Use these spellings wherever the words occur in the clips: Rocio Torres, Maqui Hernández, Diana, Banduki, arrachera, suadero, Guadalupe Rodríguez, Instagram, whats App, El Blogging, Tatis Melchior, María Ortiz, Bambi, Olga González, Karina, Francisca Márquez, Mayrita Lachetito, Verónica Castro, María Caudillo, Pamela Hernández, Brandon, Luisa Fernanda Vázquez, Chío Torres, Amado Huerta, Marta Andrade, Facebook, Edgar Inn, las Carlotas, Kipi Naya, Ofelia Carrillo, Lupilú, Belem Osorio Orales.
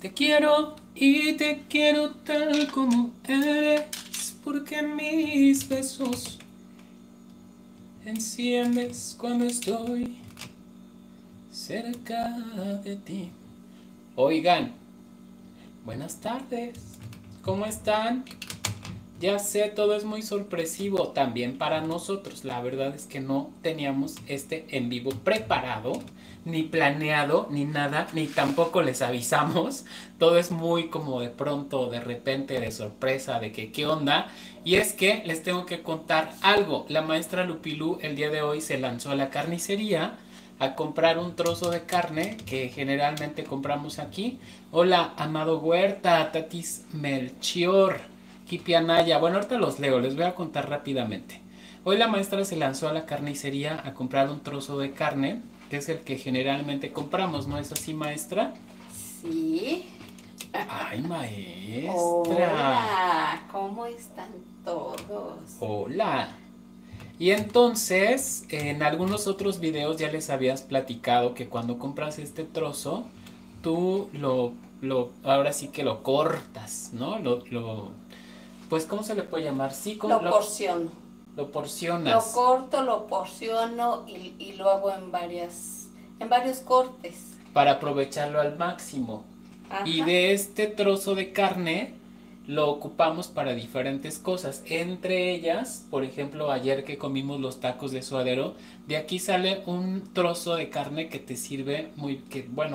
Te quiero y te quiero tal como eres, porque mis besos enciendes cuando estoy cerca de ti. Oigan, buenas tardes, ¿cómo están? Ya sé, todo es muy sorpresivo también para nosotros. La verdad es que no teníamos este en vivo preparado, ni planeado, ni nada, ni tampoco les avisamos. Todo es muy como de pronto, de repente, de sorpresa, de que qué onda. Y es que les tengo que contar algo. La maestra Lupilú el día de hoy se lanzó a la carnicería a comprar un trozo de carne que generalmente compramos aquí. Hola, Amado Huerta, Tatis Melchior, Kipi Naya. Bueno, ahorita los leo, les voy a contar rápidamente. Hoy la maestra se lanzó a la carnicería a comprar un trozo de carne, que es el que generalmente compramos, ¿no es así, maestra? Sí. Ay, maestra. Hola, ¿cómo están todos? Hola. Y entonces, en algunos otros videos ya les habías platicado que cuando compras este trozo, tú lo ahora sí que lo cortas, ¿no? Pues, ¿cómo se le puede llamar? Sí, como lo porciono. Lo porcionas. Lo corto, lo porciono y lo hago en varios cortes. Para aprovecharlo al máximo. Ajá. Y de este trozo de carne lo ocupamos para diferentes cosas. Entre ellas, por ejemplo, ayer que comimos los tacos de suadero, de aquí sale un trozo de carne que te sirve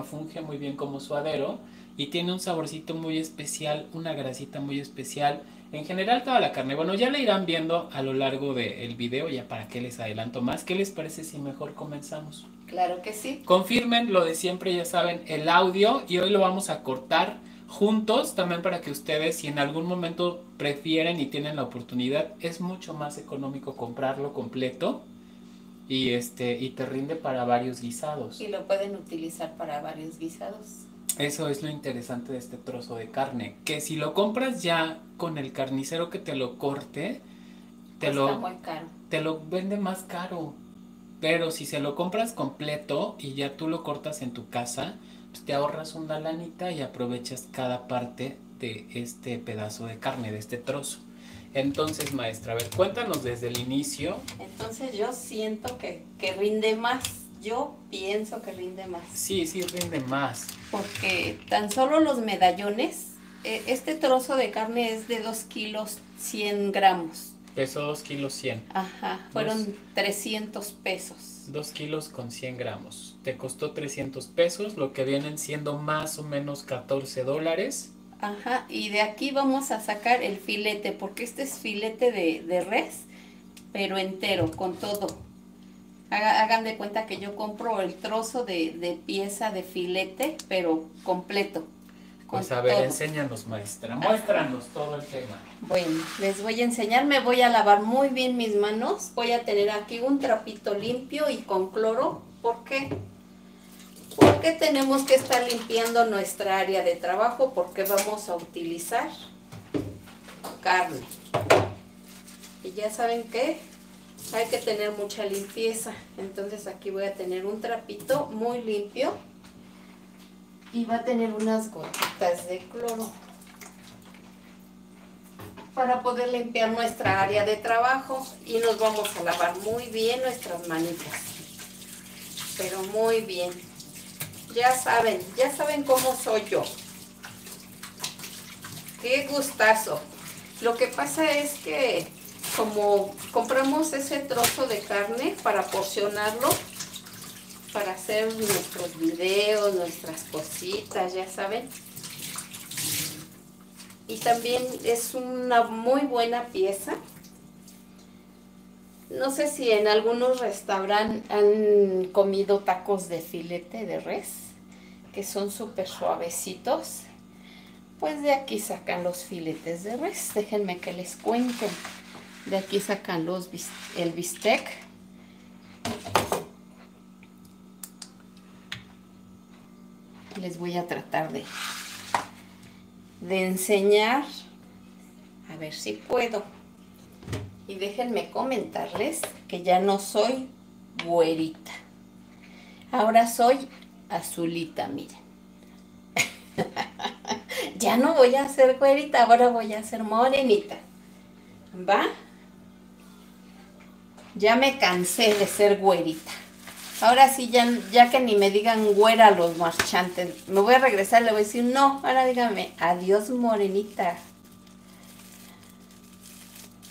funge muy bien como suadero. Y tiene un saborcito muy especial, una grasita muy especial. En general toda la carne, bueno, ya la irán viendo a lo largo del video, ya para que les adelanto más. ¿Qué les parece si mejor comenzamos? Claro que sí. Confirmen lo de siempre, ya saben, el audio, y hoy lo vamos a cortar juntos también para que ustedes, si en algún momento prefieren y tienen la oportunidad, es mucho más económico comprarlo completo y te rinde para varios guisados. Y lo pueden utilizar para varios guisados. Eso es lo interesante de este trozo de carne, que si lo compras ya con el carnicero que te lo corte, te lo vende más caro. Pero si se lo compras completo y ya tú lo cortas en tu casa, pues te ahorras una lanita y aprovechas cada parte de este pedazo de carne, de este trozo. Entonces, maestra, a ver, cuéntanos desde el inicio. Entonces yo siento que rinde más. Yo pienso que rinde más. Sí, sí, rinde más. Porque tan solo los medallones, este trozo de carne es de 2 kilos 100 gramos. Pesó 2 kilos 100. Ajá, fueron 300 pesos. 2 kilos con 100 gramos. Te costó 300 pesos, lo que vienen siendo más o menos 14 dólares. Ajá, y de aquí vamos a sacar el filete, porque este es filete de res, pero entero, con todo. Hagan de cuenta que yo compro el trozo de pieza de filete, pero completo. Pues a ver, todo. Enséñanos, maestra. Muéstranos todo el tema. Bueno, les voy a enseñar. Me voy a lavar muy bien mis manos. Voy a tener aquí un trapito limpio y con cloro. ¿Por qué? Porque tenemos que estar limpiando nuestra área de trabajo, porque vamos a utilizar carne. Y ya saben que hay que tener mucha limpieza. Entonces aquí voy a tener un trapito muy limpio y va a tener unas gotitas de cloro para poder limpiar nuestra área de trabajo, y nos vamos a lavar muy bien nuestras manitas, pero muy bien. Ya saben cómo soy yo. ¡Qué gustazo! Lo que pasa es que como compramos ese trozo de carne para porcionarlo, para hacer nuestros videos, nuestras cositas, ya saben. Y también es una muy buena pieza. No sé si en algunos restaurantes han comido tacos de filete de res, que son súper suavecitos. Pues de aquí sacan los filetes de res, déjenme que les cuenten. De aquí sacan el bistec. Les voy a tratar de enseñar, a ver si puedo. Y déjenme comentarles que ya no soy güerita. Ahora soy azulita, miren. ya no voy a ser güerita, ahora voy a ser morenita, ¿va? Ya me cansé de ser güerita. Ahora sí, ya que ni me digan güera los marchantes, me voy a regresar, le voy a decir, no, ahora dígame, adiós morenita.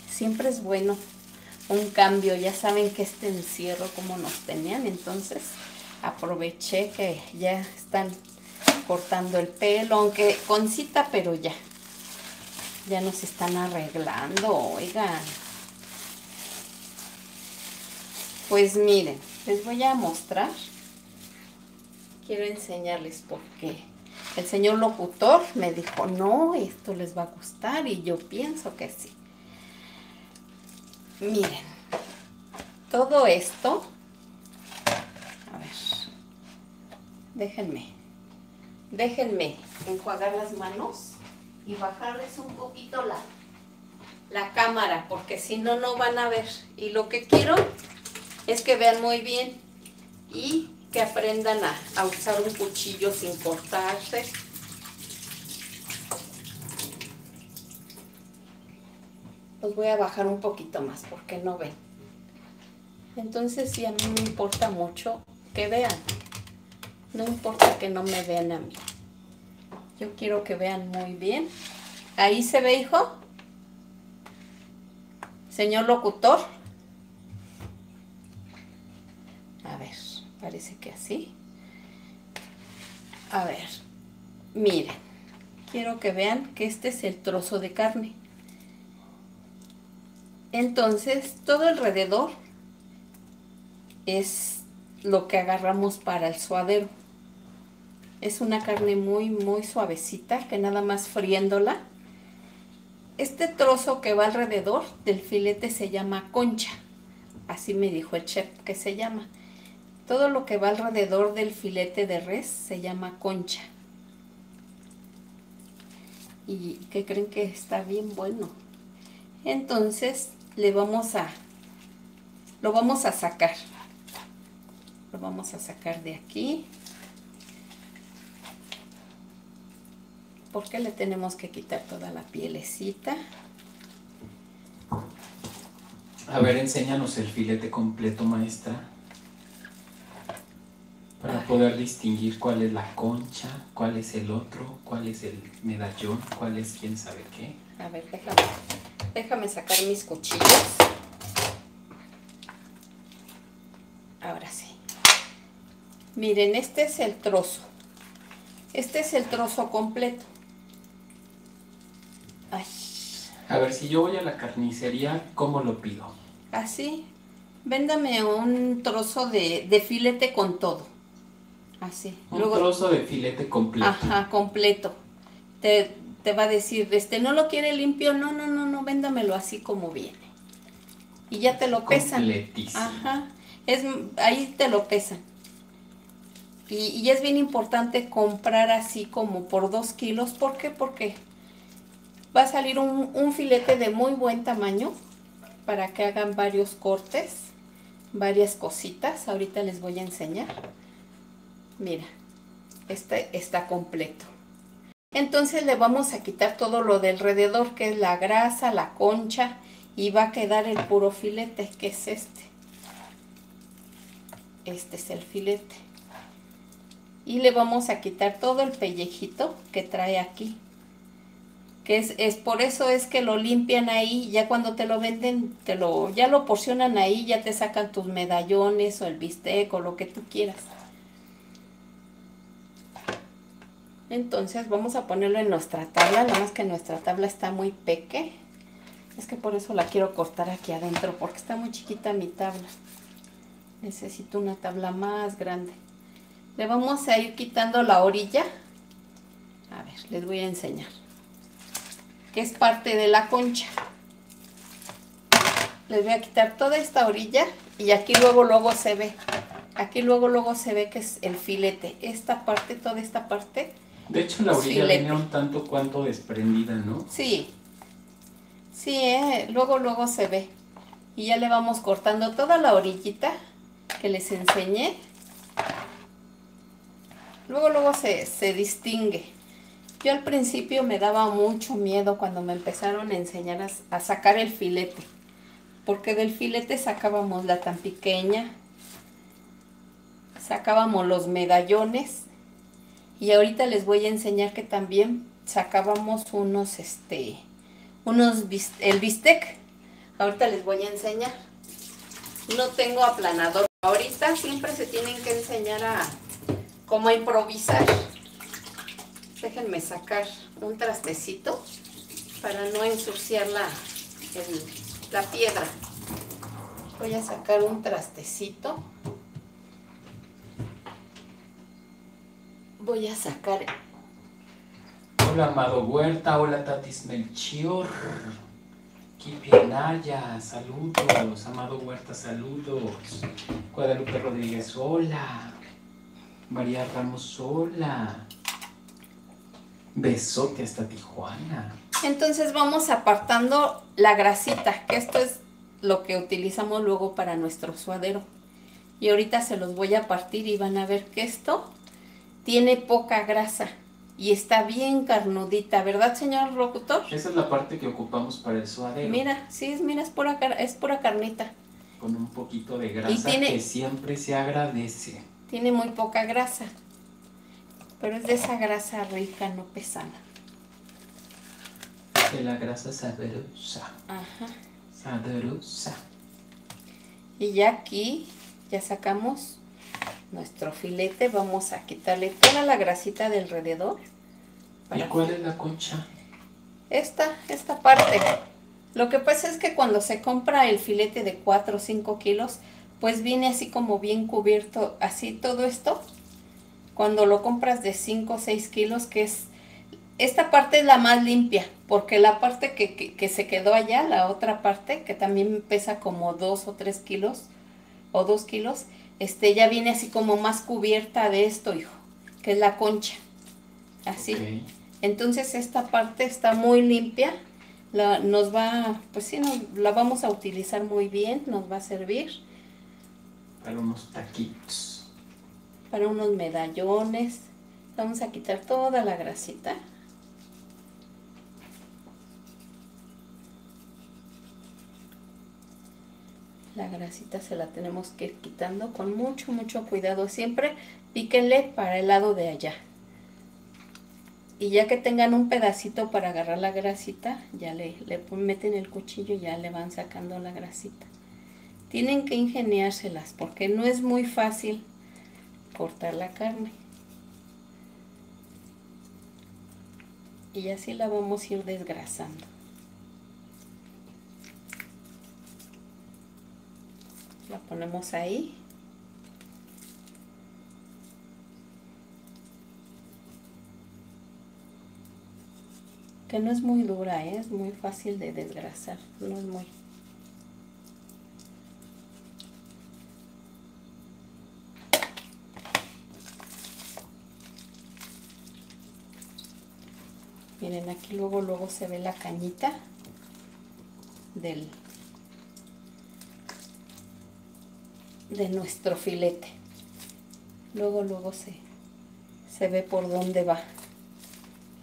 Siempre es bueno un cambio, ya saben que este encierro como nos tenían, entonces aproveché que ya están cortando el pelo, aunque con cita, pero ya nos están arreglando, oigan. Pues miren, les voy a mostrar, quiero enseñarles porque el señor locutor me dijo, no, esto les va a gustar, y yo pienso que sí. Miren, todo esto, a ver, déjenme enjuagar las manos y bajarles un poquito la cámara, porque si no, no van a ver, y lo que quiero es que vean muy bien y que aprendan a usar un cuchillo sin cortarse. Los voy a bajar un poquito más porque no ven. Entonces sí, a mí me importa mucho que vean. No importa que no me vean a mí. Yo quiero que vean muy bien. Ahí se ve, hijo. Señor locutor. A ver, parece que así. A ver, miren, quiero que vean que este es el trozo de carne. Entonces, todo alrededor es lo que agarramos para el suadero. Es una carne muy, muy suavecita, que nada más friéndola. Este trozo que va alrededor del filete se llama concha. Así me dijo el chef que se llama. Todo lo que va alrededor del filete de res se llama concha. ¿Y qué creen? Que está bien bueno. Entonces lo vamos a sacar. Lo vamos a sacar de aquí. Porque le tenemos que quitar toda la pielecita. A ver, enséñanos el filete completo, maestra. Para poder distinguir cuál es la concha, cuál es el otro, cuál es el medallón, cuál es quién sabe qué. A ver, déjame sacar mis cuchillos. Ahora sí. Miren, este es el trozo. Este es el trozo completo. Ay. A ver, si yo voy a la carnicería, ¿cómo lo pido? Así. Véndame un trozo de filete con todo. Así. Luego, un trozo de filete completo. Ajá, completo. Te va a decir, ¿no lo quiere limpio? No, véndamelo así como viene. Y ya te lo pesan. Completísimo. Ajá. Ahí te lo pesan. Y es bien importante comprar así como por 2 kilos. ¿Por qué? Porque va a salir un filete de muy buen tamaño para que hagan varios cortes, varias cositas. Ahorita les voy a enseñar. Mira, este está completo. Entonces le vamos a quitar todo lo de alrededor, que es la grasa, la concha, y va a quedar el puro filete, que es este. Este es el filete. Y le vamos a quitar todo el pellejito que trae aquí. Que es por eso es que lo limpian ahí, ya cuando te lo venden, ya lo porcionan ahí, ya te sacan tus medallones o el bistec o lo que tú quieras. Entonces vamos a ponerlo en nuestra tabla, nada más que nuestra tabla está muy peque. Es que por eso la quiero cortar aquí adentro, porque está muy chiquita mi tabla. Necesito una tabla más grande. Le vamos a ir quitando la orilla. A ver, les voy a enseñar. Que es parte de la concha. Les voy a quitar toda esta orilla y aquí luego se ve. Aquí luego se ve que es el filete. Esta parte, toda esta parte. De hecho, la orilla venía un tanto cuanto desprendida, ¿no? Sí. Sí, luego se ve. Y ya le vamos cortando toda la orillita que les enseñé. Luego se distingue. Yo al principio me daba mucho miedo cuando me empezaron a enseñar a sacar el filete, porque del filete sacábamos la tan pequeña, sacábamos los medallones, y ahorita les voy a enseñar que también sacábamos unos, el bistec. Ahorita les voy a enseñar. No tengo aplanador. Ahorita siempre se tienen que enseñar a cómo improvisar. Déjenme sacar un trastecito para no ensuciar la piedra. Voy a sacar un trastecito. Voy a sacar... Hola Amado Huerta, hola Tatis Melchior. Kipi Naya, saludos. Amado Huerta, saludos. Guadalupe Rodríguez, hola. María Ramos, hola. Besote hasta Tijuana. Entonces vamos apartando la grasita, que esto es lo que utilizamos luego para nuestro suadero. Y ahorita se los voy a partir y van a ver que esto tiene poca grasa y está bien carnudita, ¿verdad, señor locutor? Esa es la parte que ocupamos para el suadero. Mira, sí, mira, es pura carnita. Con un poquito de grasa y tiene, que siempre se agradece. Tiene muy poca grasa. Pero es de esa grasa rica, no pesada. De la grasa sabrosa. Ajá. Sabrosa. Y ya aquí, ya sacamos nuestro filete. Vamos a quitarle toda la grasita de alrededor. ¿Y cuál es la concha? Esta parte. Lo que pasa es que cuando se compra el filete de 4 o 5 kilos, pues viene así como bien cubierto, así todo esto. Cuando lo compras de 5 o 6 kilos, que es... Esta parte es la más limpia, porque la parte que se quedó allá, la otra parte, que también pesa como 2 o 3 kilos, o 2 kilos, ya viene así como más cubierta de esto, hijo, que es la concha. Así. Okay. Entonces esta parte está muy limpia, la vamos a utilizar muy bien, nos va a servir. Para unos taquitos. Para unos medallones. Vamos a quitar toda la grasita. La grasita se la tenemos que ir quitando con mucho, mucho cuidado. Siempre píquenle para el lado de allá. Y ya que tengan un pedacito para agarrar la grasita, ya le meten el cuchillo y ya le van sacando la grasita. Tienen que ingeniárselas porque no es muy fácil cortar la carne, y así la vamos a ir desgrasando. La ponemos ahí que no es muy dura, ¿eh? Es muy fácil de desgrasar, no es muy... Miren, aquí luego se ve la cañita de nuestro filete. Luego se ve por dónde va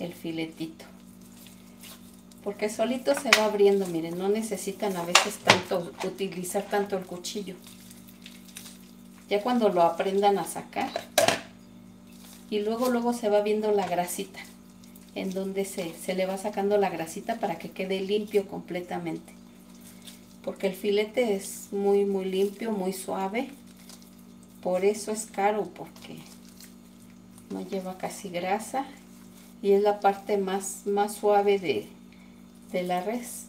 el filetito. Porque solito se va abriendo, miren, no necesitan a veces utilizar tanto el cuchillo. Ya cuando lo aprendan a sacar, y luego se va viendo la grasita. En donde se le va sacando la grasita para que quede limpio completamente, porque el filete es muy muy limpio, muy suave, por eso es caro, porque no lleva casi grasa y es la parte más suave de la res,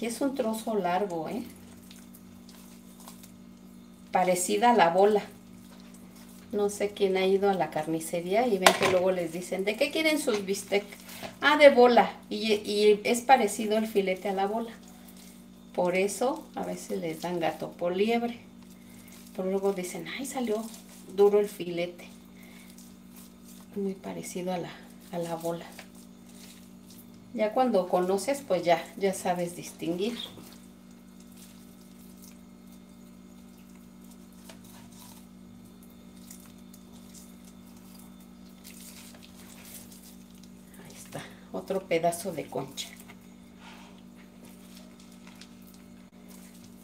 y es un trozo largo, parecida a la bola. No sé quién ha ido a la carnicería y ven que luego les dicen, ¿de qué quieren sus bistec? Ah, de bola. Y es parecido el filete a la bola. Por eso a veces les dan gato por liebre. Pero luego dicen, ay, salió duro el filete. Muy parecido a la bola. Ya cuando conoces, pues ya sabes distinguir. otro pedazo de concha.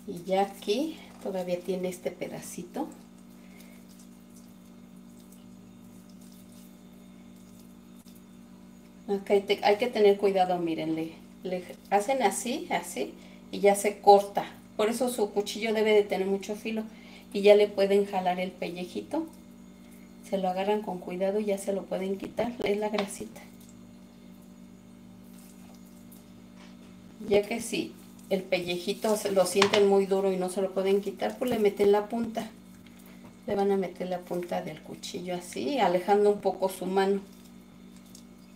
Y ya aquí todavía tiene este pedacito. Okay, hay que tener cuidado, miren, le hacen así, así, y ya se corta. Por eso su cuchillo debe de tener mucho filo. Y ya le pueden jalar el pellejito. Se lo agarran con cuidado y ya se lo pueden quitar. Es la grasita. Ya que si el pellejito lo sienten muy duro y no se lo pueden quitar, pues le meten la punta. Le van a meter la punta del cuchillo así, alejando un poco su mano.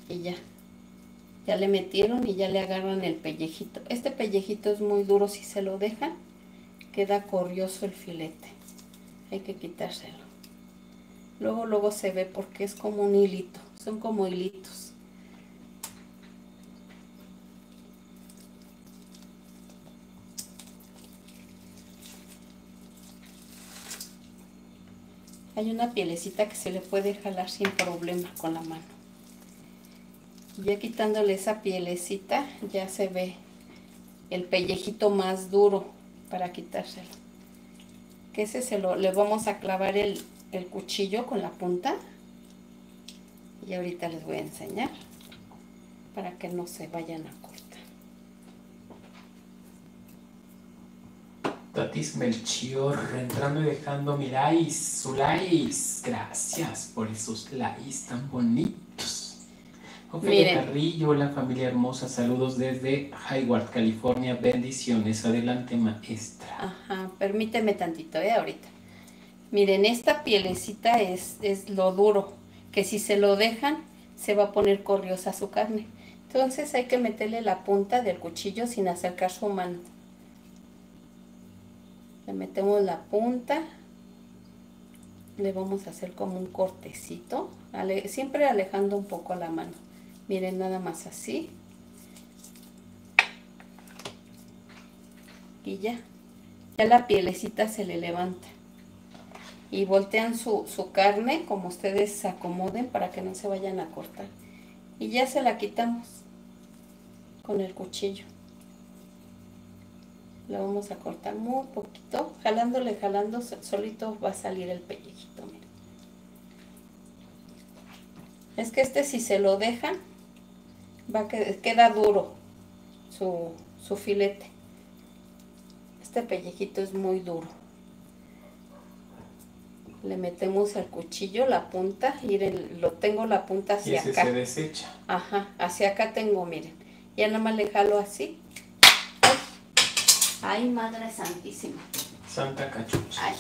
Y ya. Ya le metieron y ya le agarran el pellejito. Este pellejito es muy duro, si se lo dejan, queda corrioso el filete. Hay que quitárselo. Luego, luego se ve porque es como un hilito. Son como hilitos. Hay una pielecita que se le puede jalar sin problema con la mano. Ya quitándole esa pielecita, ya se ve el pellejito más duro para quitárselo. Que ese le vamos a clavar el cuchillo con la punta. Y ahorita les voy a enseñar para que no se vayan a cortar. Tatis Melchior, entrando y dejando mi like, su like. Gracias por esos likes tan bonitos. Ofelia Carrillo, hola familia hermosa, saludos desde Hayward, California, bendiciones, adelante maestra. Ajá, permíteme tantito, ahorita. Miren, esta pielecita es lo duro, que si se lo dejan, se va a poner corriosa su carne. Entonces hay que meterle la punta del cuchillo sin acercar su mano. Le metemos la punta, le vamos a hacer como un cortecito, siempre alejando un poco la mano. Miren, nada más así. Y ya. Ya la pielecita se le levanta. Y voltean su carne como ustedes se acomoden para que no se vayan a cortar. Y ya se la quitamos con el cuchillo. La vamos a cortar muy poquito. Jalándole, jalando, solito va a salir el pellejito. Miren. Es que si se lo dejan, queda duro su filete. Este pellejito es muy duro. Le metemos al cuchillo la punta. Miren, lo tengo la punta hacia acá. Se desecha. Ajá, hacia acá tengo, miren. Ya nada más le jalo así. Ay, ay, madre santísima. Santa cachucha. Ay.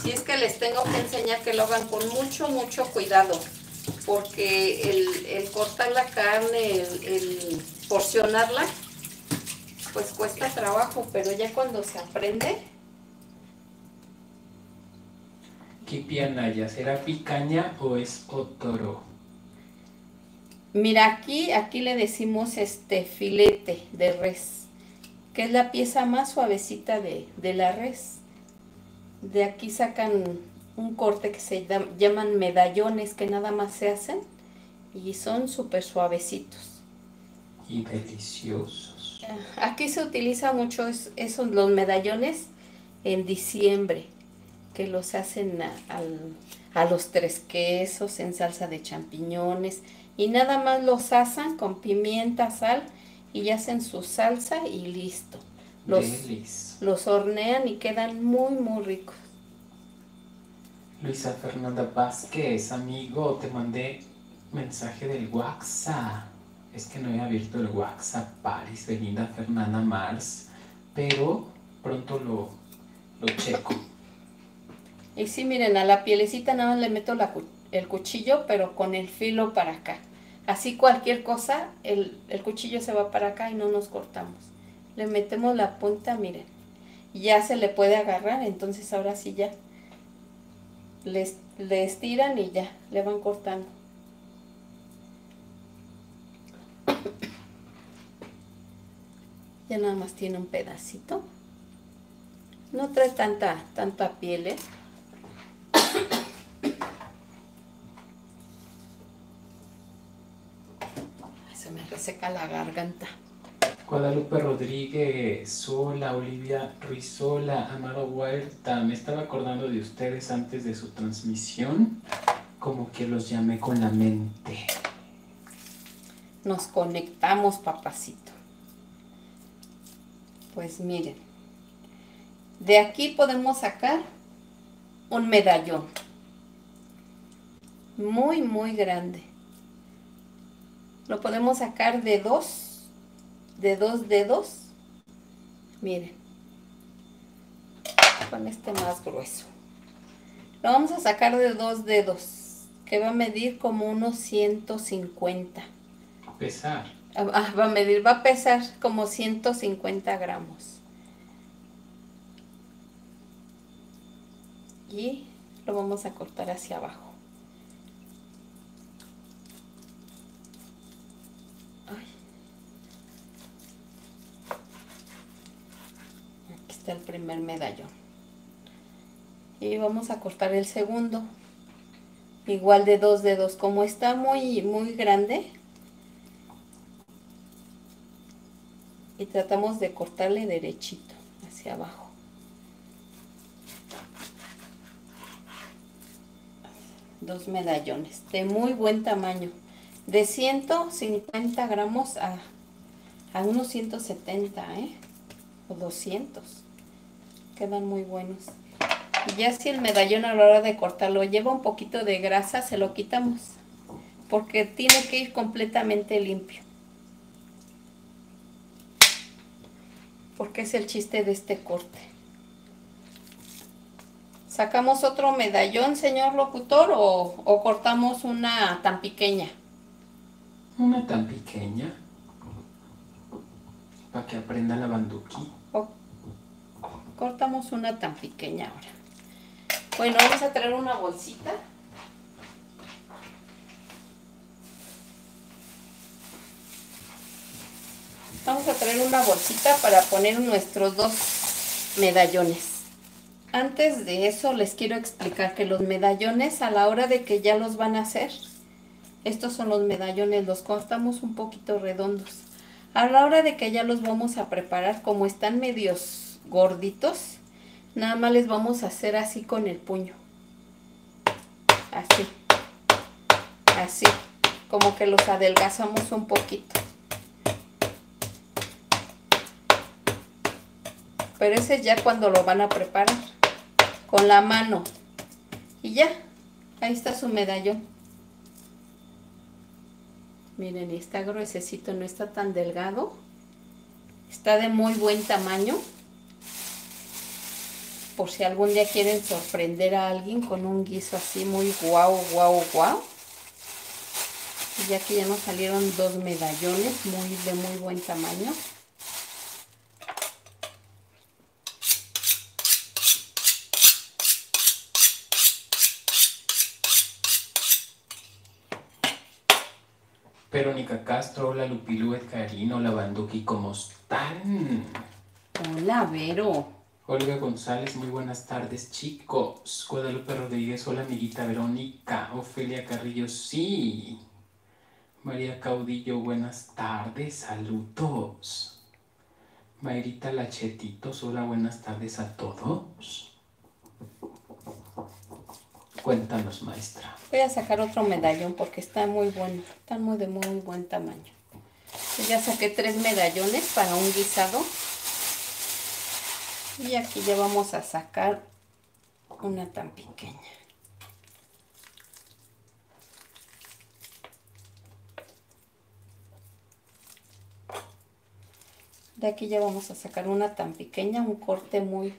Si es que les tengo que enseñar que lo hagan con mucho, mucho cuidado, porque el cortar la carne, el porcionarla, pues cuesta trabajo, pero ya cuando se aprende. Kipi Naya, ¿será picaña o es otoro? Mira, aquí le decimos filete de res, que es la pieza más suavecita de la res. De aquí sacan un corte que se llaman medallones, que nada más se hacen y son súper suavecitos. Y deliciosos. Aquí se utiliza mucho los medallones en diciembre, que los hacen a los tres quesos, en salsa de champiñones. Y nada más los asan con pimienta, sal, y hacen su salsa y listo. Los hornean y quedan muy, muy ricos. Luisa Fernanda Vázquez, amigo, te mandé mensaje del WhatsApp. Es que no he abierto el WhatsApp, Paris, Belinda Fernanda Mars, pero pronto lo checo. Y sí, miren, a la pielecita nada más le meto el cuchillo, pero con el filo para acá. Así cualquier cosa, el cuchillo se va para acá y no nos cortamos. Le metemos la punta, miren, ya se le puede agarrar, entonces ahora sí ya le estiran y ya, le van cortando. Ya nada más tiene un pedacito, no trae tanta piel, reseca la garganta. Guadalupe Rodríguez, Sola, Olivia Rizola, Amado Huerta, me estaba acordando de ustedes antes de su transmisión, como que los llamé con la mente. Nos conectamos, papacito. Pues miren, de aquí podemos sacar un medallón muy, muy grande. Lo podemos sacar de dos dedos. Miren, con este más grueso. Lo vamos a sacar de dos dedos, que va a medir como unos 150. Pesar. Va a medir, va a pesar como 150 gramos. Y lo vamos a cortar hacia abajo. El primer medallón, y vamos a cortar el segundo igual de dos dedos. Como está muy grande, y tratamos de cortarle derechito hacia abajo. Dos medallones de muy buen tamaño, de 150 gramos a unos 170 o 200. Quedan muy buenos. Y ya si el medallón a la hora de cortarlo lleva un poquito de grasa, se lo quitamos, porque tiene que ir completamente limpio, porque es el chiste de este corte. ¿Sacamos otro medallón, señor locutor, o cortamos una tan pequeña? Una tan pequeña, para que aprenda la banduki. Cortamos una tan pequeña ahora. Bueno, vamos a traer una bolsita. Vamos a traer una bolsita para poner nuestros dos medallones. Antes de eso les quiero explicar que los medallones, a la hora de que ya los van a hacer, estos son los medallones, los cortamos un poquito redondos. A la hora de que ya los vamos a preparar, como están medios gorditos, nada más les vamos a hacer así con el puño, así, así, como que los adelgazamos un poquito, pero ese ya cuando lo van a preparar, con la mano, y ya, ahí está su medallón. Miren, está gruesecito, no está tan delgado, está de muy buen tamaño, por si algún día quieren sorprender a alguien con un guiso así muy guau. Y ya que ya nos salieron dos medallones de muy buen tamaño. Verónica Castro, hola Lupilú, Edgarino, la Banduki, ¿cómo están? Hola, Vero. Olga González, muy buenas tardes, chicos. Guadalupe Rodríguez, hola amiguita Verónica. Ofelia Carrillo, sí. María Caudillo, buenas tardes, saludos. Mayrita Lachetito, hola, buenas tardes a todos. Cuéntanos, maestra. Voy a sacar otro medallón porque está muy bueno, está de muy buen tamaño. Ya saqué tres medallones para un guisado. Y aquí ya vamos a sacar una tan pequeña. De aquí ya vamos a sacar una tan pequeña, un corte muy...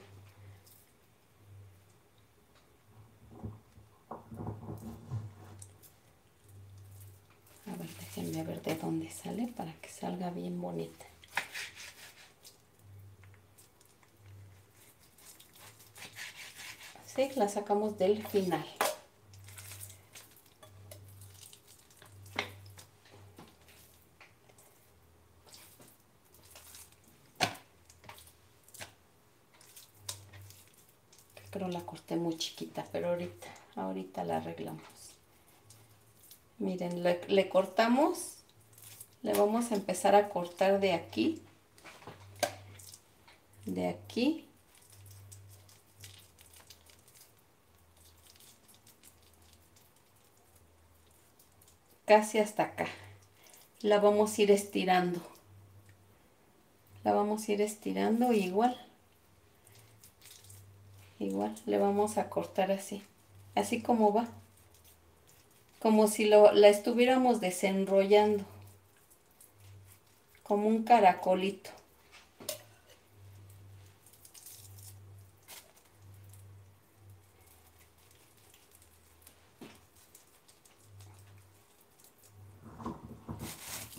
A ver, déjenme ver de dónde sale para que salga bien bonita. La sacamos del final. Pero la corté muy chiquita, pero ahorita la arreglamos. Miren, le cortamos Le vamos a empezar a cortar de aquí. De aquí. Casi hasta acá. La vamos a ir estirando. La vamos a ir estirando igual. Igual le vamos a cortar así. Así como va. Como si la estuviéramos desenrollando. Como un caracolito.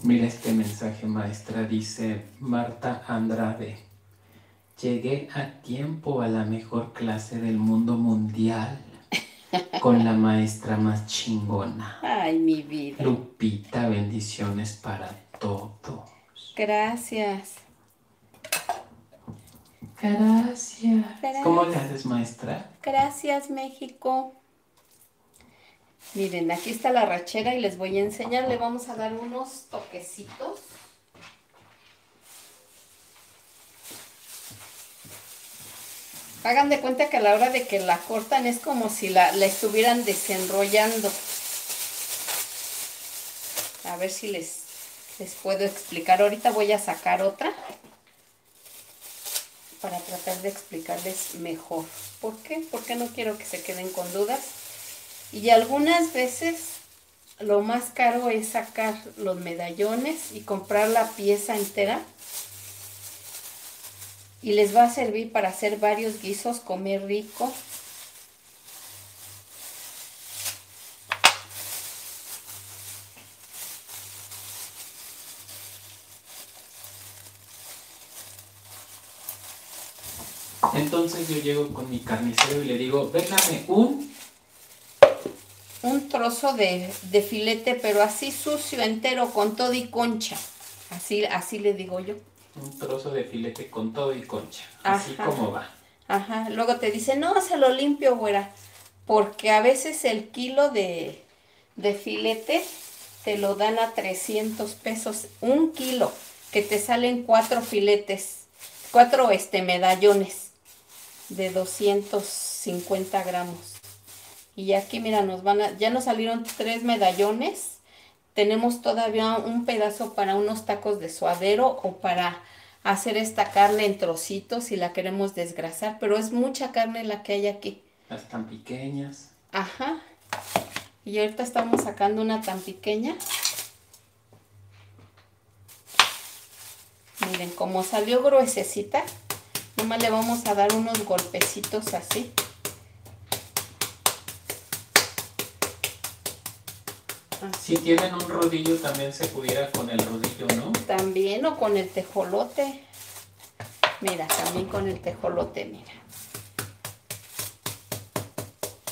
Mira este mensaje, maestra, dice Marta Andrade. Llegué a tiempo a la mejor clase del mundo mundial con la maestra más chingona. Ay, mi vida. Lupita, bendiciones para todos. Gracias. Gracias. ¿Cómo le haces, maestra? Gracias, México. Miren, aquí está la arrachera y les voy a enseñar. Le vamos a dar unos toquecitos. Hagan de cuenta que a la hora de que la cortan es como si la estuvieran desenrollando. A ver si les puedo explicar. Ahorita voy a sacar otra para tratar de explicarles mejor. ¿Por qué? Porque no quiero que se queden con dudas. Y algunas veces lo más caro es sacar los medallones y comprar la pieza entera. Y les va a servir para hacer varios guisos, comer rico. Entonces yo llego con mi carnicero y le digo, véngame un trozo de filete, pero así sucio, entero, con todo y concha. Así le digo yo. Un trozo de filete con todo y concha. Ajá. Así como va. Ajá. Luego te dice, no, se lo limpio, güera. Porque a veces el kilo de filete te lo dan a 300 pesos. Un kilo. Que te salen 4 medallones de 250 gramos. Y aquí, mira, ya nos salieron 3 medallones. Tenemos todavía un pedazo para unos tacos de suadero o para hacer esta carne en trocitos si la queremos desgrasar. Pero es mucha carne la que hay aquí. Las tan pequeñas. Ajá. Y ahorita estamos sacando una tan pequeña. Miren, como salió gruesecita, nomás le vamos a dar unos golpecitos así. Si tienen un rodillo, también se pudiera con el rodillo, ¿no? También, o con el tejolote. Mira, también con el tejolote, mira.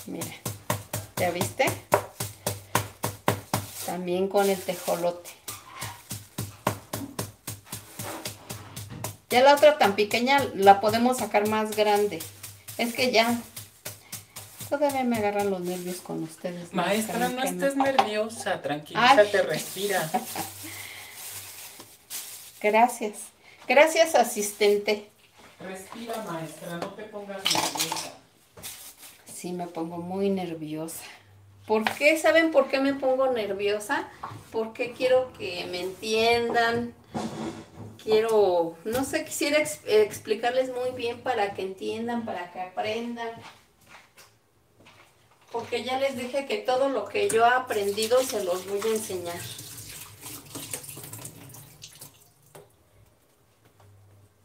Mira, ¿ya viste? También con el tejolote. Ya la otra tan pequeña la podemos sacar más grande. Es que ya... Todavía me agarran los nervios con ustedes. Maestra, no estés nerviosa, tranquilízate, respira. Gracias. Gracias, asistente. Respira, maestra, no te pongas nerviosa. Sí, me pongo muy nerviosa. ¿Por qué? ¿Saben por qué me pongo nerviosa? Porque quiero que me entiendan. Quiero, no sé, quisiera explicarles muy bien para que entiendan, para que aprendan. Porque ya les dije que todo lo que yo he aprendido se los voy a enseñar.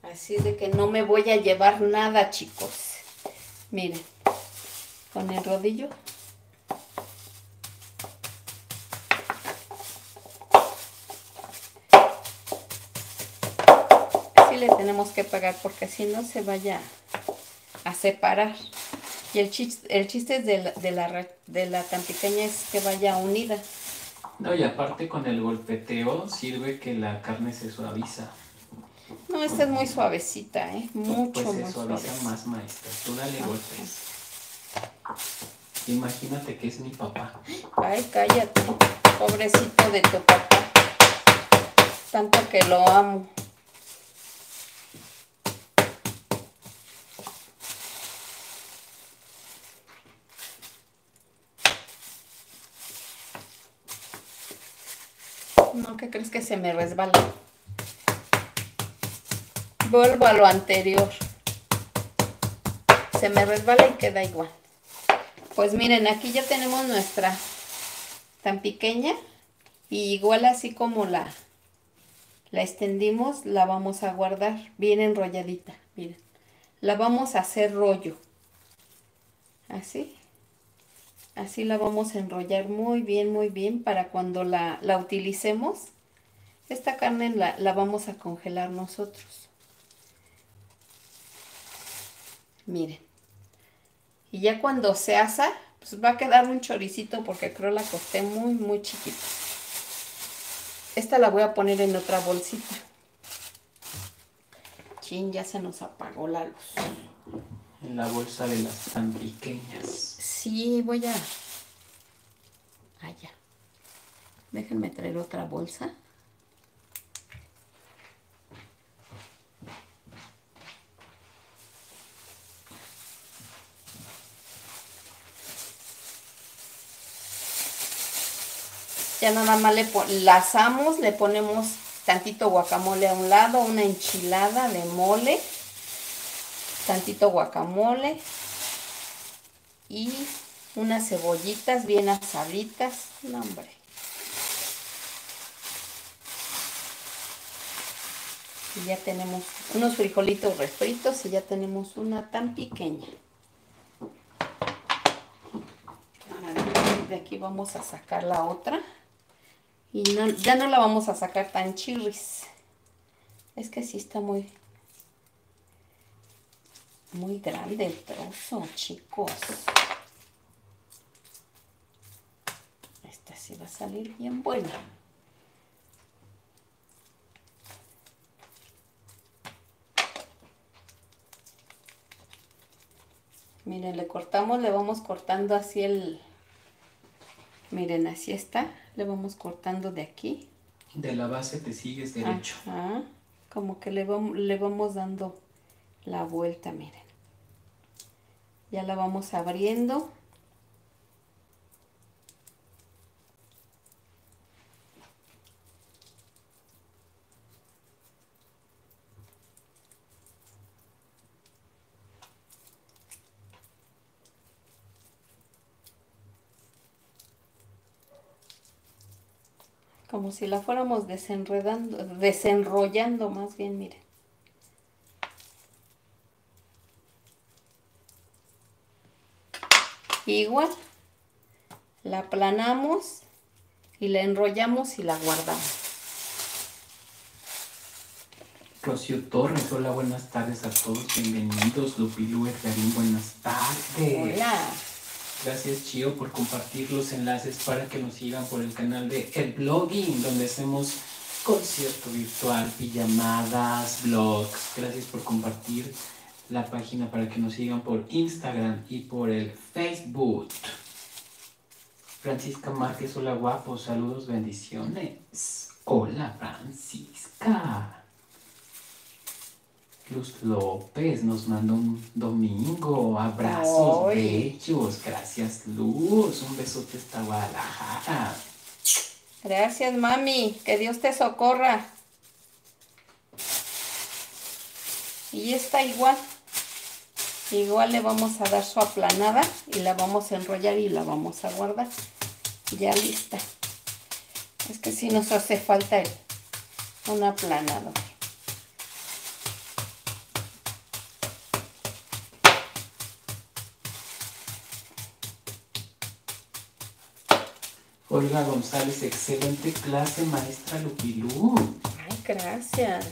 Así de que no me voy a llevar nada, chicos. Miren, con el rodillo. Así le tenemos que pegar porque si no se vaya a separar. Y el chiste de la tan pequeña es que vaya unida. No, y aparte con el golpeteo sirve que la carne se suaviza. No, esta es muy suavecita, ¿eh? Mucho pues se suaviza más, maestra. Tú dale golpes. Imagínate que es mi papá. Ay, cállate. Pobrecito de tu papá. tanto que lo amo. No, ¿qué crees? Que se me resbala. Vuelvo a lo anterior. Se me resbala y queda igual. Pues miren, aquí ya tenemos nuestra tan pequeña. Y igual así como la extendimos, la vamos a guardar bien enrolladita. Miren, la vamos a hacer rollo. Así. Así la vamos a enrollar muy bien para cuando la utilicemos. Esta carne la vamos a congelar nosotros. Miren. Y ya cuando se asa, pues va a quedar un choricito porque creo la corté muy chiquita. Esta la voy a poner en otra bolsita. Chin, ya se nos apagó la luz. En la bolsa de las tan pequeñas. Sí, voy a... Allá. Déjenme traer otra bolsa. Ya nada más la asamos, le ponemos tantito guacamole a un lado, una enchilada de mole, tantito guacamole y unas cebollitas bien asaditas. No, hombre. Y ya tenemos unos frijolitos refritos y ya tenemos una tan pequeña. De aquí vamos a sacar la otra. Y no, ya no la vamos a sacar tan chirris. Es que sí está muy grande el trozo, chicos. Esta sí va a salir bien buena. Miren, le cortamos, le vamos cortando así el... Miren, así está. Le vamos cortando de aquí. De la base te sigues derecho. Ajá. Como que le vamos dando la vuelta, miren. Ya la vamos abriendo. Como si la fuéramos desenrollando más bien, miren. Igual, la aplanamos y la enrollamos y la guardamos. Rocio Torres, hola, buenas tardes a todos, bienvenidos. Lupilú, Edgar Inn, buenas tardes. Hola. Gracias, Chío, por compartir los enlaces para que nos sigan por el canal de El Blogging, donde hacemos concierto virtual, pijamadas, vlogs. Gracias por compartir la página para que nos sigan por Instagram y por el Facebook. Francisca Márquez, hola, guapo, saludos, bendiciones. Hola, Francisca. Luz López nos mandó un domingo, abrazos bellos, gracias Luz, un besote hasta Guadalajara. Gracias mami, que Dios te socorra. Y esta igual le vamos a dar su aplanada y la vamos a enrollar y la vamos a guardar. Ya lista. Es que sí nos hace falta un aplanado. Olga González, excelente clase, maestra Lupilú. Ay, gracias.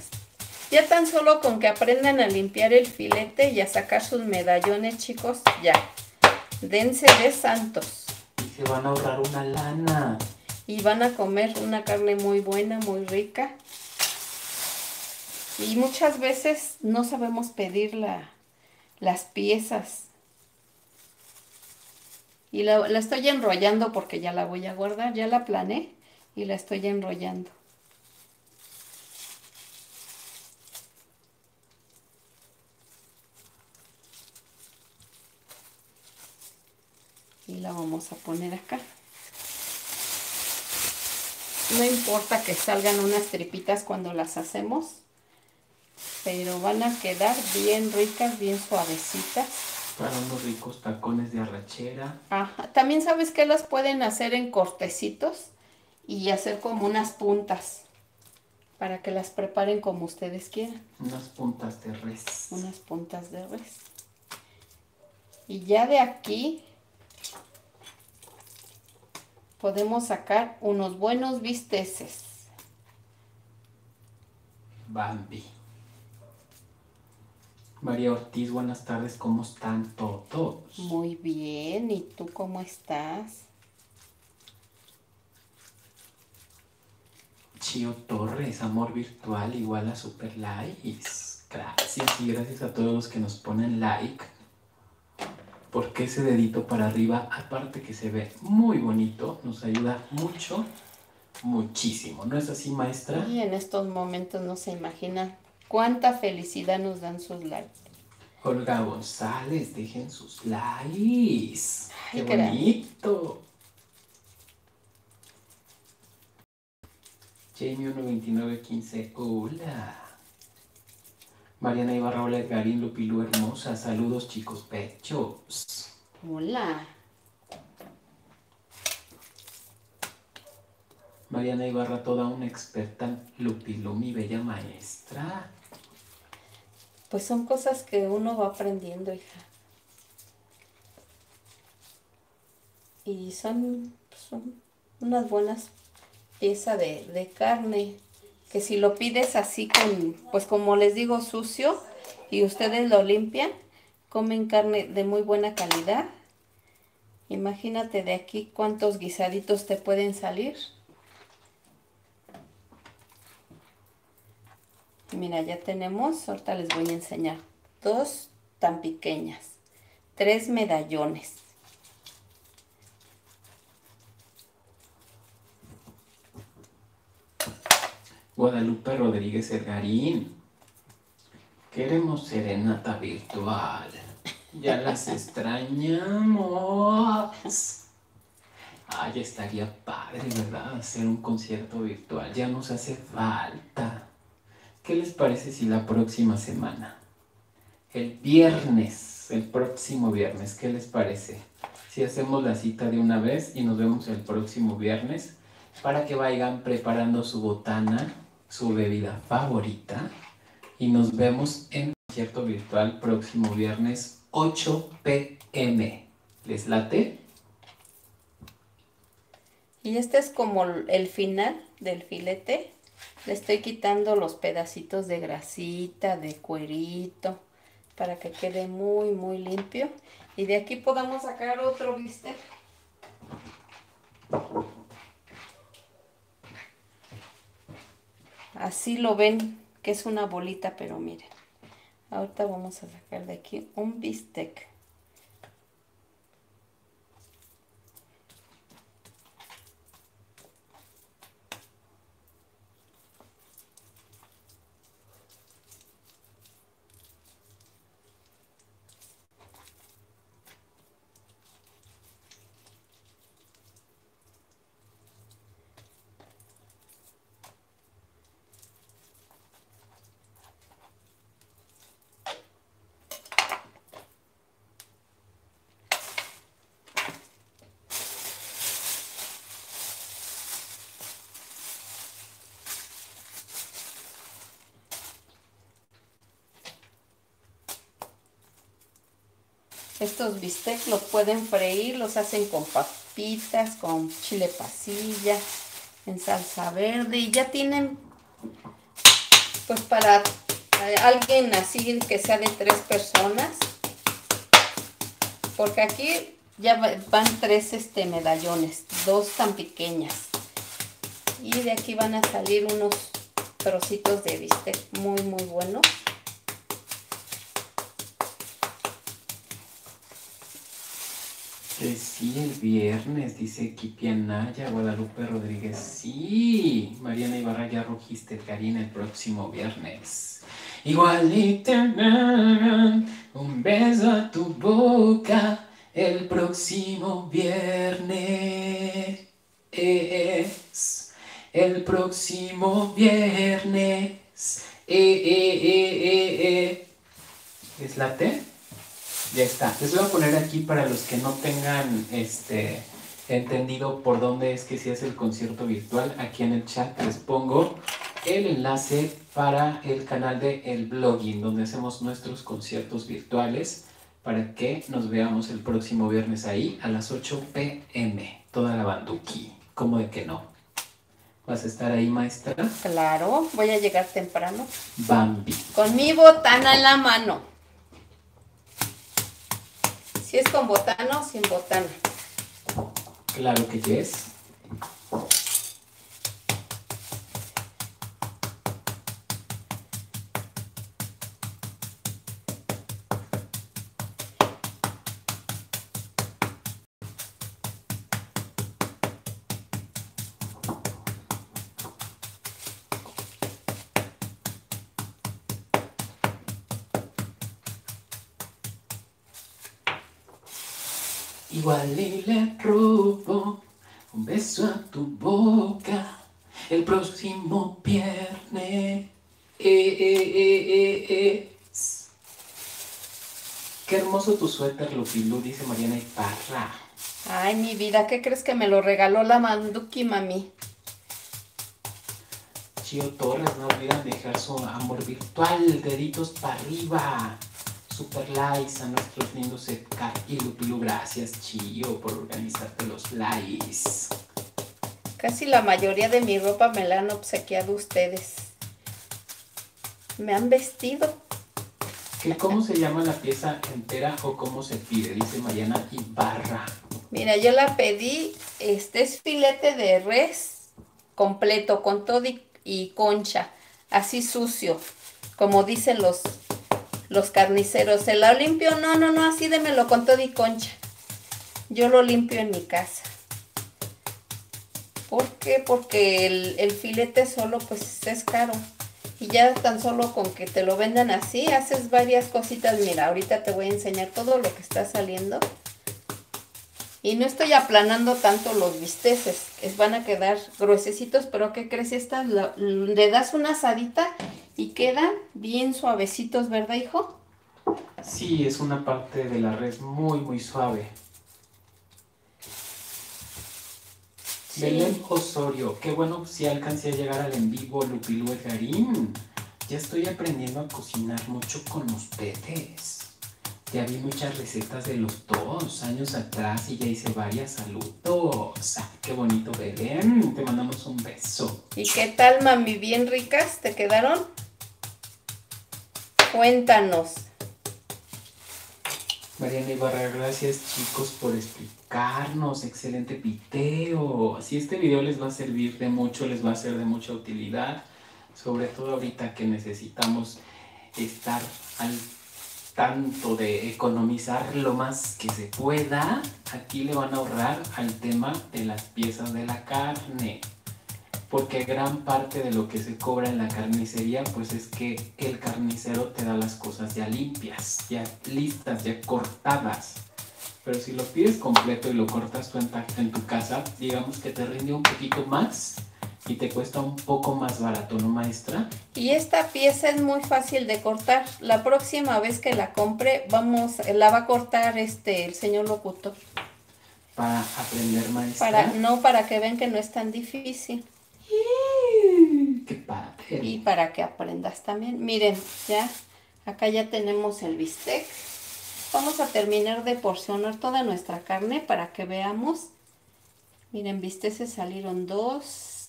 Ya tan solo con que aprendan a limpiar el filete y a sacar sus medallones, chicos, ya. Dense de santos. Y se van a ahorrar una lana. Y van a comer una carne muy buena, muy rica. Y muchas veces no sabemos pedir las piezas. Y la estoy enrollando porque ya la voy a guardar, ya la plané y la estoy enrollando. y la vamos a poner acá. No importa que salgan unas tripitas cuando las hacemos, pero van a quedar bien ricas, bien suavecitas. Para unos ricos tacones de arrachera. Ajá. También sabes que las pueden hacer en cortecitos y hacer como unas puntas, para que las preparen como ustedes quieran. Unas puntas de res. Unas puntas de res. Y ya de aquí podemos sacar unos buenos bisteces. Bambi. María Ortiz, buenas tardes, ¿cómo están todos? Muy bien, ¿y tú cómo estás? Chío Torres, amor virtual igual a super likes. Gracias, y gracias a todos los que nos ponen like. Porque ese dedito para arriba, aparte que se ve muy bonito, nos ayuda mucho, muchísimo. ¿No es así, maestra? Y en estos momentos no se imagina cuánta felicidad nos dan sus likes. Olga González, dejen sus likes. Ay, ¡qué bonito! Jamie 12915, hola. Mariana Ibarra, hola Edgar Inn, Lupilú, hermosa. Saludos, chicos, pechos. Hola. Mariana Ibarra, toda una experta, Lupilú, mi bella maestra. Pues son cosas que uno va aprendiendo, hija. Y son unas buenas piezas de carne. Que si lo pides así, con, pues como les digo, sucio, y ustedes lo limpian, comen carne de muy buena calidad. Imagínate de aquí cuántos guisaditos te pueden salir. Mira, ya tenemos, ahorita les voy a enseñar, dos tan pequeñas, 3 medallones. Guadalupe Rodríguez, Edgar Inn, queremos serenata virtual, ya las extrañamos. Ay, estaría padre, ¿verdad? Hacer un concierto virtual, ya nos hace falta. ¿Qué les parece si la próxima semana? El viernes, el próximo viernes, ¿qué les parece? Si hacemos la cita de una vez y nos vemos el próximo viernes, para que vayan preparando su botana, su bebida favorita, y nos vemos en el concierto virtual próximo viernes 8 p.m. ¿Les late? Y este es como el final del filete. Le estoy quitando los pedacitos de grasita, de cuerito, para que quede muy muy limpio, y de aquí podamos sacar otro bistec. Así lo ven, que es una bolita, pero miren. Ahorita vamos a sacar de aquí un bistec. Estos bistecs los pueden freír, los hacen con papitas, con chile pasilla, en salsa verde. Y ya tienen, pues para alguien así que sea de 3 personas. Porque aquí ya van 3 medallones, 2 tan pequeñas. Y de aquí van a salir unos trocitos de bistec muy, muy buenos. Que sí, el viernes, dice Kipi Naya, Guadalupe Rodríguez, sí. Mariana Ibarra, ya rugiste, Karina, el próximo viernes. Igualita, un beso a tu boca, El próximo viernes. El próximo viernes. ¿Les late? Ya está. Les voy a poner aquí para los que no tengan entendido por dónde es que se hace el concierto virtual. Aquí en el chat les pongo el enlace para el canal de El Blogging, donde hacemos nuestros conciertos virtuales, para que nos veamos el próximo viernes ahí a las 8 p.m. Toda la banduqui. ¿Cómo de que no? ¿Vas a estar ahí, maestra? Claro, voy a llegar temprano. Bambi. Con mi botana en la mano. Si es con botana o sin botana. Claro que yes. Igual y le robo un beso a tu boca el próximo viernes. Qué hermoso tu suéter, Lupilú, dice Mariana Ibarra. Ay, mi vida, ¿qué crees que me lo regaló la manduki, mami? Chío Torres, no olviden dejar su amor virtual, deditos para arriba. Super likes a nuestros lindos Edgar y Lupilú. Gracias, Chío, por organizarte los likes. Casi la mayoría de mi ropa me la han obsequiado ustedes. Me han vestido. ¿Qué, cómo se llama la pieza entera o cómo se pide? Dice Mariana Ibarra. Mira, yo la pedí, es filete de res completo, con todo y concha. Así sucio, como dicen los carniceros. ¿Se la limpio? No, no, no, así démelo con todo y concha. Yo lo limpio en mi casa. ¿Por qué? Porque el filete solo pues es caro. Y ya tan solo con que te lo vendan así, haces varias cositas. Mira, ahorita te voy a enseñar todo lo que está saliendo. Y no estoy aplanando tanto los bisteces. Van a quedar gruesecitos, pero ¿qué crees? Estas le das una asadita y quedan bien suavecitos, ¿verdad, hijo? Sí, es una parte de la res muy, muy suave. Sí. Belem Osorio, qué bueno si alcancé a llegar al en vivo, Lupilú Edgar Inn. Ya estoy aprendiendo a cocinar mucho con ustedes. Ya vi muchas recetas de los 2 años atrás y ya hice varias. Saludos. Qué bonito, Belén. Te mandamos un beso. ¿Y qué tal, mami? ¿Bien ricas te quedaron? Cuéntanos. Mariana Ibarra, gracias, chicos, por explicarnos. Excelente video. Si este video les va a servir de mucho, les va a ser de mucha utilidad, sobre todo ahorita que necesitamos estar al tanto de economizar lo más que se pueda. Aquí le van a ahorrar al tema de las piezas de la carne, porque gran parte de lo que se cobra en la carnicería pues es que el carnicero te da las cosas ya limpias, ya listas, ya cortadas. Pero si lo pides completo y lo cortas tú en tu casa, digamos que te rinde un poquito más y te cuesta un poco más barato, ¿no, maestra? Y esta pieza es muy fácil de cortar. La próxima vez que la compre, la va a cortar el señor locutor. Para aprender, maestra. Para que vean que no es tan difícil. ¡Qué padre! Y para que aprendas también. Miren, ya, acá ya tenemos el bistec. Vamos a terminar de porcionar toda nuestra carne para que veamos. Miren, bisteces salieron 2,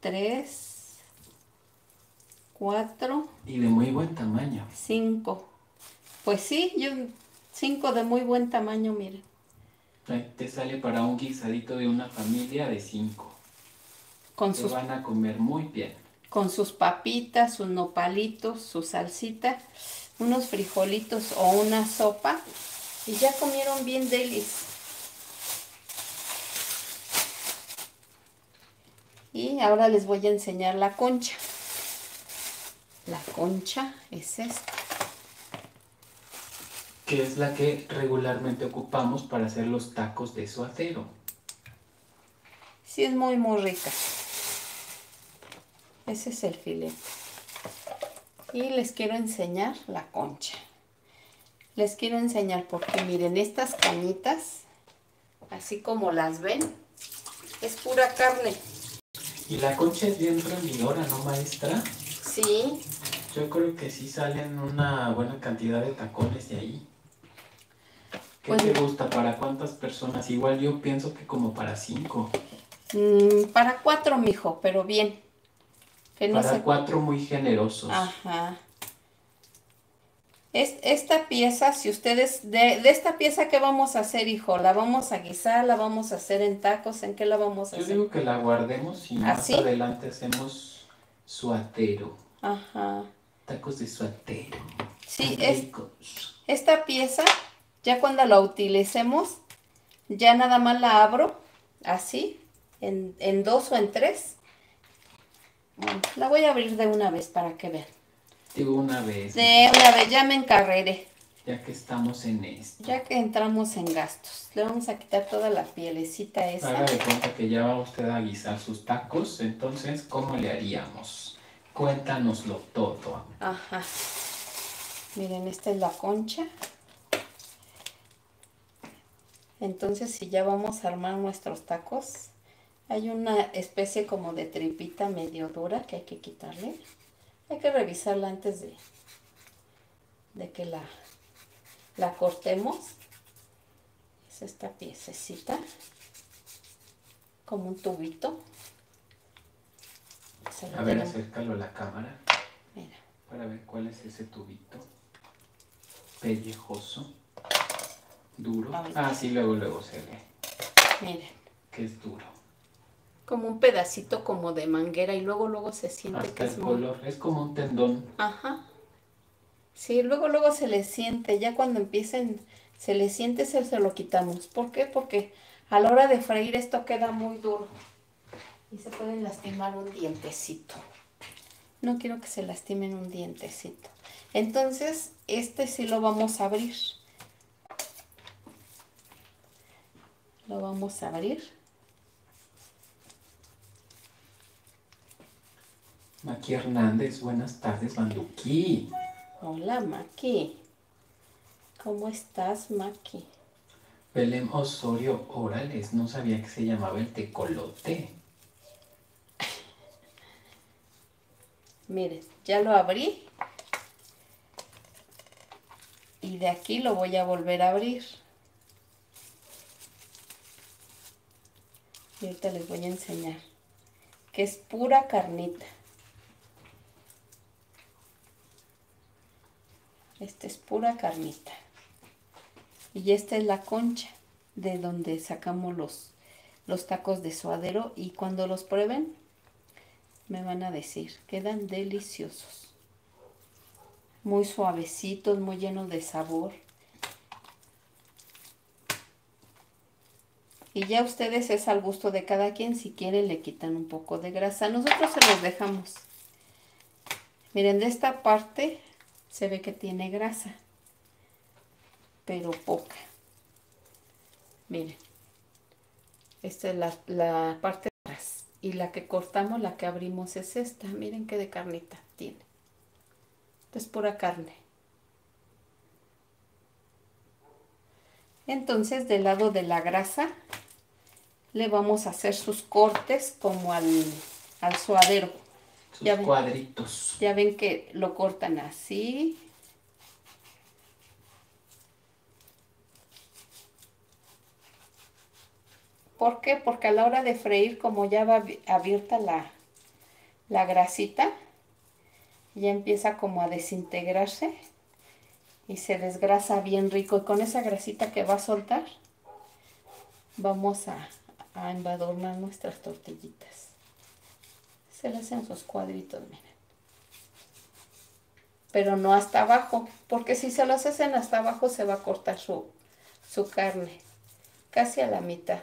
3, 4. Y de muy buen tamaño. 5. Pues sí, 5 de muy buen tamaño, miren. Te sale para un guisadito de una familia de 5. Se van a comer muy bien. Con sus papitas, sus nopalitos, su salsita, unos frijolitos o una sopa. Y ya comieron bien delis. Y ahora les voy a enseñar la concha. La concha es esta. que es la que regularmente ocupamos para hacer los tacos de suadero. Sí, es muy, muy rica. Ese es el filete. Y les quiero enseñar la concha. Les quiero enseñar porque miren, estas cañitas, así como las ven, es pura carne. Y la concha es bien rendidora, ¿no, maestra? Sí. Yo creo que sí salen una buena cantidad de tacones de ahí. ¿Qué pues, te gusta? ¿Para cuántas personas? Igual yo pienso que como para 5. Para 4, mijo, pero bien. Que no para 4 muy generosos. Ajá. Esta pieza, si ustedes, de esta pieza, ¿qué vamos a hacer, hijo? ¿La vamos a guisar? ¿La vamos a hacer en tacos? ¿En qué la vamos a hacer? Yo digo que la guardemos y más adelante hacemos suadero. Ajá. Tacos de suadero. Sí, esta pieza, ya cuando la utilicemos, ya nada más la abro, así, en 2 o en 3. Bueno, la voy a abrir de una vez para que vean. Digo una vez. De una vez, ya me encarreré. Ya que estamos en esto. Ya que entramos en gastos. Le vamos a quitar toda la pielecita esa. Haga de cuenta que ya va usted a guisar sus tacos. Entonces, ¿cómo le haríamos? Cuéntanoslo todo. Ajá. Miren, esta es la concha. Entonces, si ya vamos a armar nuestros tacos, hay una especie como de tripita medio dura que hay que quitarle. Hay que revisarla antes de que la cortemos. Es esta piececita, como un tubito. A ver, acércalo a la cámara. Mira. Para ver cuál es ese tubito. Pellejoso, duro. Ah, sí, luego se ve. Miren. Que es duro. Como un pedacito como de manguera y luego se siente hasta que es el color, muy... es como un tendón. Ajá. Sí, luego se le siente, ya cuando empiecen, se le siente, se lo quitamos. ¿Por qué? Porque a la hora de freír esto queda muy duro y se pueden lastimar un dientecito. No quiero que se lastimen un dientecito. Entonces, este sí lo vamos a abrir. Lo vamos a abrir. Maqui Hernández, buenas tardes, Banduquí. Hola, Maqui. ¿Cómo estás, Maqui? Belem Osorio Orales, no sabía que se llamaba el tecolote. Miren, ya lo abrí. Y de aquí lo voy a volver a abrir. Y ahorita les voy a enseñar que es pura carnita. Esta es pura carnita. Y esta es la concha de donde sacamos los tacos de suadero. Y cuando los prueben, me van a decir, quedan deliciosos. Muy suavecitos, muy llenos de sabor. Y ya ustedes es al gusto de cada quien. Si quieren le quitan un poco de grasa. Nosotros se los dejamos. Miren, de esta parte... se ve que tiene grasa, pero poca. Miren, esta es la parte de atrás. Y la que cortamos, la que abrimos es esta. Miren qué de carnita tiene. Esto es pura carne. Entonces, del lado de la grasa, le vamos a hacer sus cortes como al suadero. Sus ya ven, cuadritos. Ya ven que lo cortan así. ¿Por qué? Porque a la hora de freír, como ya va abierta la grasita, ya empieza como a desintegrarse y se desgrasa bien rico. Y con esa grasita que va a soltar, vamos a embadurnar nuestras tortillitas. Se le hacen sus cuadritos, miren. Pero no hasta abajo, porque si se los hacen hasta abajo se va a cortar su carne. Casi a la mitad.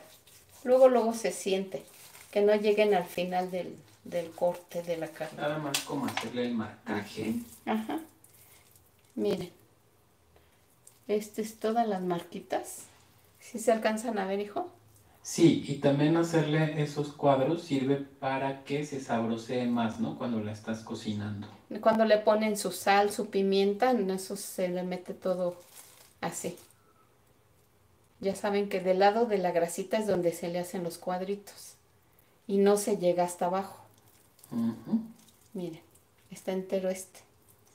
Luego se siente que no lleguen al final del corte de la carne. Nada más como hacerle el marcaje. Ajá. Miren. es todas las marquitas. ¿Sí se alcanzan a ver, hijo? Sí, y también hacerle esos cuadros sirve para que se sabrosee más, ¿no? Cuando la estás cocinando. Cuando le ponen su sal, su pimienta, en eso se le mete todo así. Ya saben que del lado de la grasita es donde se le hacen los cuadritos. Y no se llega hasta abajo. Miren, está entero este.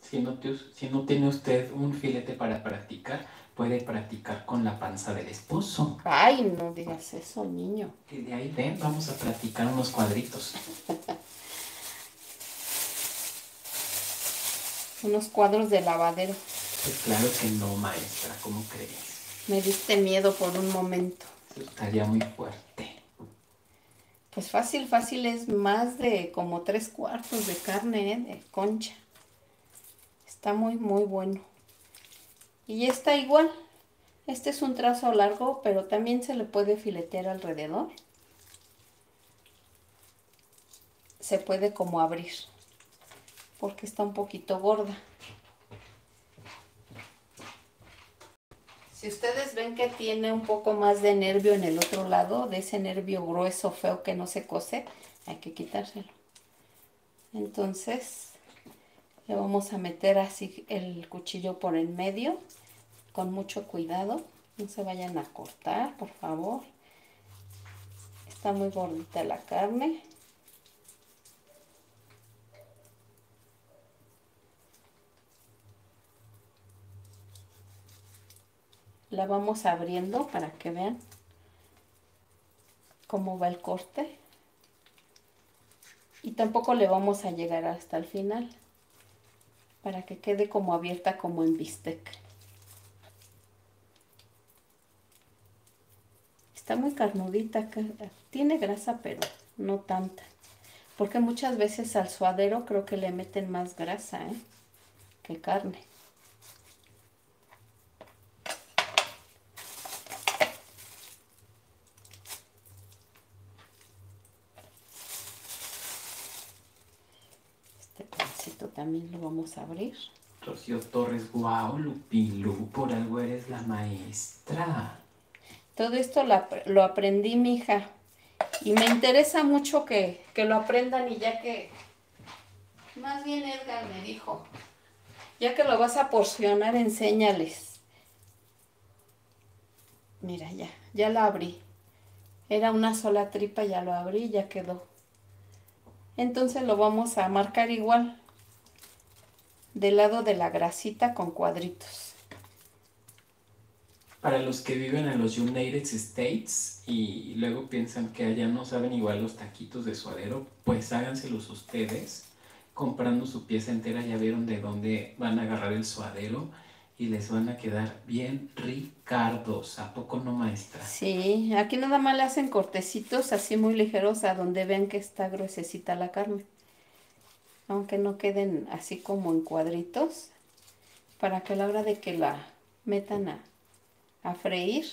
Si no tiene usted un filete para practicar, puede practicar con la panza del esposo. Ay, no digas eso, niño. Y de ahí ven, vamos a practicar unos cuadritos. Unos cuadros de lavadero. Pues claro que no, maestra, ¿cómo crees? Me diste miedo por un momento. Estaría muy fuerte. Pues fácil, fácil es más de como 3/4 de carne, de concha. Está muy, muy bueno. Y está igual. Este es un trazo largo, pero también se le puede filetear alrededor. Se puede como abrir, porque está un poquito gorda. Si ustedes ven que tiene un poco más de nervio en el otro lado, de ese nervio grueso, feo, que no se cose, hay que quitárselo. Entonces, le vamos a meter así el cuchillo por en medio, con mucho cuidado. No se vayan a cortar, por favor. Está muy gordita la carne. La vamos abriendo para que vean cómo va el corte. Y tampoco le vamos a llegar hasta el final, para que quede como abierta como en bistec. Está muy carnudita, tiene grasa pero no tanta. Porque muchas veces al suadero creo que le meten más grasa, ¿eh?, que carne. También lo vamos a abrir. Rocio Torres, wow, Lupilú, por algo eres la maestra. Todo esto lo aprendí, mija. Y me interesa mucho que lo aprendan, y ya que... Más bien Edgar me dijo, ya que lo vas a porcionar, enséñales. Mira, ya la abrí. Era una sola tripa, ya lo abrí, ya quedó. Entonces lo vamos a marcar igual, del lado de la grasita, con cuadritos. Para los que viven en los United States y luego piensan que allá no saben igual los taquitos de suadero, pues háganselos ustedes comprando su pieza entera. Ya vieron de dónde van a agarrar el suadero y les van a quedar bien ricardos. ¿A poco no, maestra? Sí, aquí nada más le hacen cortecitos así muy ligeros a donde vean que está gruesecita la carne, aunque no queden así como en cuadritos, para que a la hora de que la metan a freír,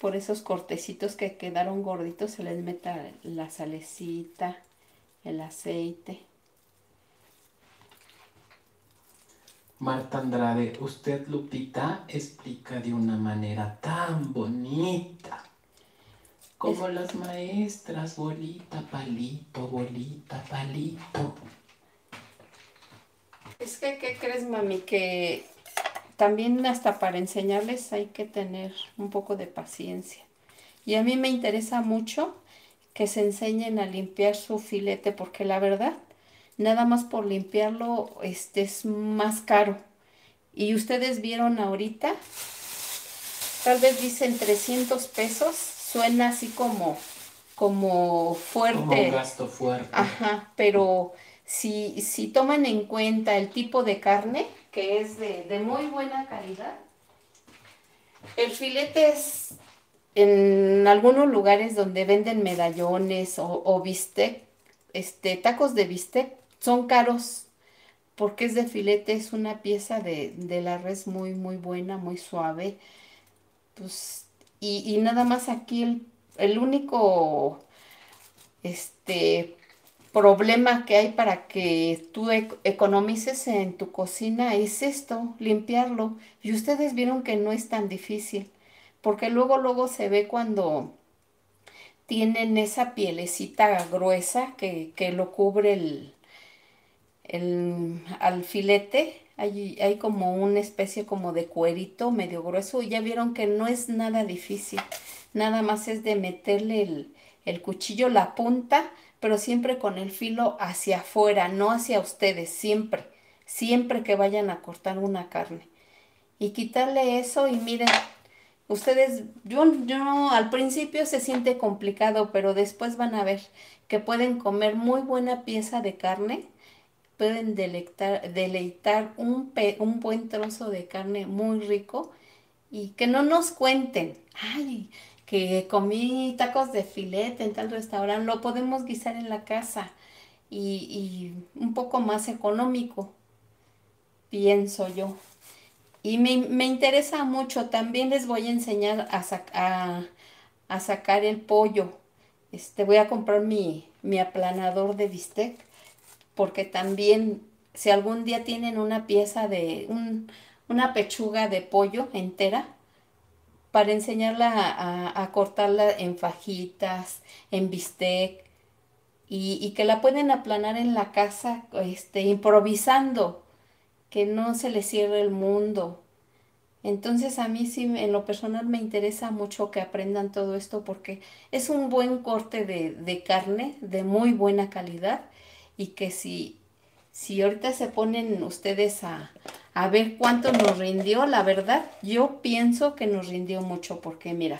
por esos cortecitos que quedaron gorditos, se les meta la salecita, el aceite. Marta Andrade, usted, Lupita, explica de una manera tan bonita, como las maestras, bolita, palito, bolita, palito. Es que, ¿qué crees, mami? Que también hasta para enseñarles hay que tener un poco de paciencia. Y a mí me interesa mucho que se enseñen a limpiar su filete, porque la verdad, nada más por limpiarlo es más caro. Y ustedes vieron ahorita, tal vez dicen 300 pesos, suena así como fuerte. Como un gasto fuerte. Ajá, pero... Si toman en cuenta el tipo de carne, que es de muy buena calidad, el filete es, en algunos lugares donde venden medallones o bistec, tacos de bistec, son caros, porque es de filete, es una pieza de la res muy, muy buena, muy suave. Pues, y nada más aquí el único problema que hay para que tú economices en tu cocina es esto, limpiarlo. Y ustedes vieron que no es tan difícil, porque luego se ve cuando tienen esa pielecita gruesa que lo cubre el alfilete. Hay como una especie como de cuerito medio grueso. Y ya vieron que no es nada difícil. Nada más es de meterle el cuchillo, la punta, pero siempre con el filo hacia afuera, no hacia ustedes. Siempre, siempre que vayan a cortar una carne. Y quitarle eso y miren, ustedes, yo al principio se siente complicado, pero después van a ver que pueden comer muy buena pieza de carne. Pueden deleitar un buen trozo de carne muy rico y que no nos cuenten, ay, que comí tacos de filete en tal restaurante. Lo podemos guisar en la casa y un poco más económico, pienso yo. Y me interesa mucho. También les voy a enseñar a sacar el pollo. Voy a comprar mi aplanador de bistec, porque también si algún día tienen una pieza de una pechuga de pollo entera, para enseñarla a cortarla en fajitas, en bistec, y que la pueden aplanar en la casa, improvisando, que no se les cierre el mundo. Entonces a mí sí, en lo personal, me interesa mucho que aprendan todo esto, porque es un buen corte de carne, de muy buena calidad. Y que si ahorita se ponen ustedes a ver cuánto nos rindió, la verdad, yo pienso que nos rindió mucho. Porque mira,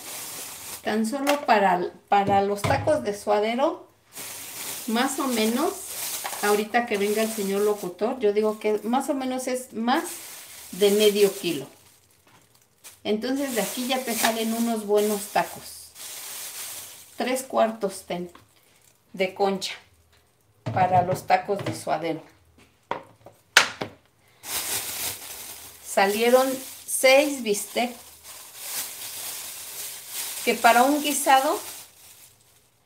tan solo para los tacos de suadero, más o menos, ahorita que venga el señor locutor, yo digo que más o menos es más de medio kilo. Entonces de aquí ya te salen unos buenos tacos. 3/4 de concha para los tacos de suadero. Salieron 6 bistec, que para un guisado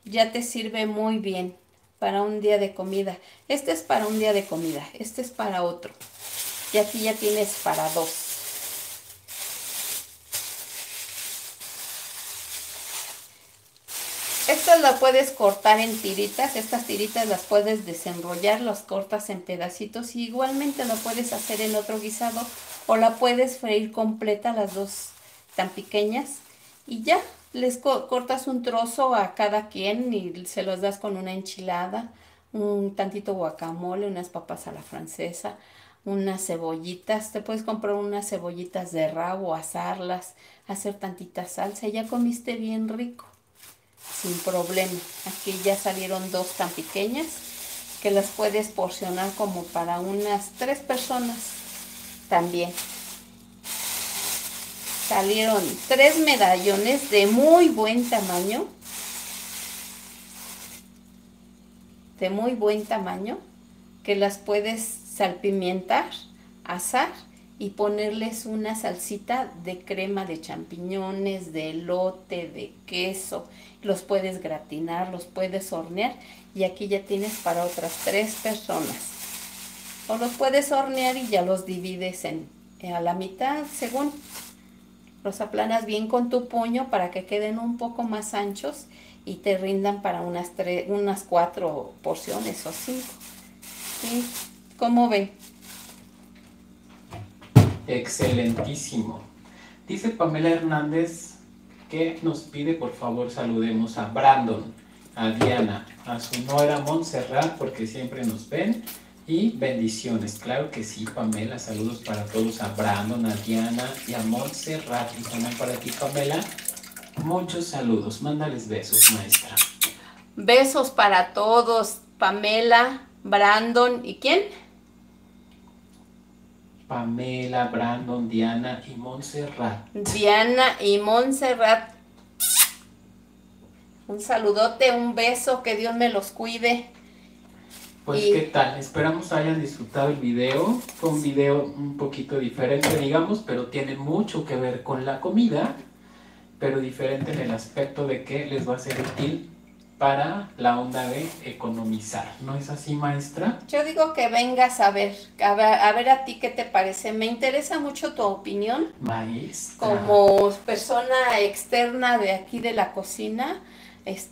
ya te sirve muy bien para un día de comida. Este es para un día de comida, este es para otro. Y aquí ya tienes para 2. Estas las puedes cortar en tiritas, estas tiritas las puedes desenrollar, las cortas en pedacitos, y igualmente lo puedes hacer en otro guisado, o la puedes freír completa, las dos tan pequeñas, y ya les cortas un trozo a cada quien y se los das con una enchilada, un tantito guacamole, unas papas a la francesa, unas cebollitas. Te puedes comprar unas cebollitas de rabo, asarlas, hacer tantita salsa y ya comiste bien rico. Sin problema. Aquí ya salieron 2 tan pequeñas, que las puedes porcionar como para unas 3 personas también. Salieron 3 medallones de muy buen tamaño. De muy buen tamaño, que las puedes salpimentar, asar y ponerles una salsita de crema de champiñones, de elote, de queso. Los puedes gratinar, los puedes hornear, y aquí ya tienes para otras 3 personas. O los puedes hornear y ya los divides a la mitad, según. Los aplanas bien con tu puño para que queden un poco más anchos y te rindan para unas 4 porciones o 5. ¿Sí? ¿Cómo ven? Excelentísimo. Dice Pamela Hernández que nos pide por favor saludemos a Brandon, a Diana, a su nuera Montserrat, porque siempre nos ven, y bendiciones. Claro que sí, Pamela, saludos para todos, a Brandon, a Diana y a Montserrat. Y también para ti, Pamela, muchos saludos, mándales besos, maestra. Besos para todos, Pamela, Brandon, ¿y quién? Pamela, Brandon, Diana y Montserrat. Diana y Montserrat. Un saludote, un beso, que Dios me los cuide. Pues ¿qué tal? Esperamos hayan disfrutado el video. Fue un video un poquito diferente, digamos, pero tiene mucho que ver con la comida, pero diferente en el aspecto de que les va a ser útil para la onda de economizar, ¿no es así, maestra? Yo digo que vengas a ver a ti qué te parece. Me interesa mucho tu opinión. Maestra. Como persona externa de aquí de la cocina.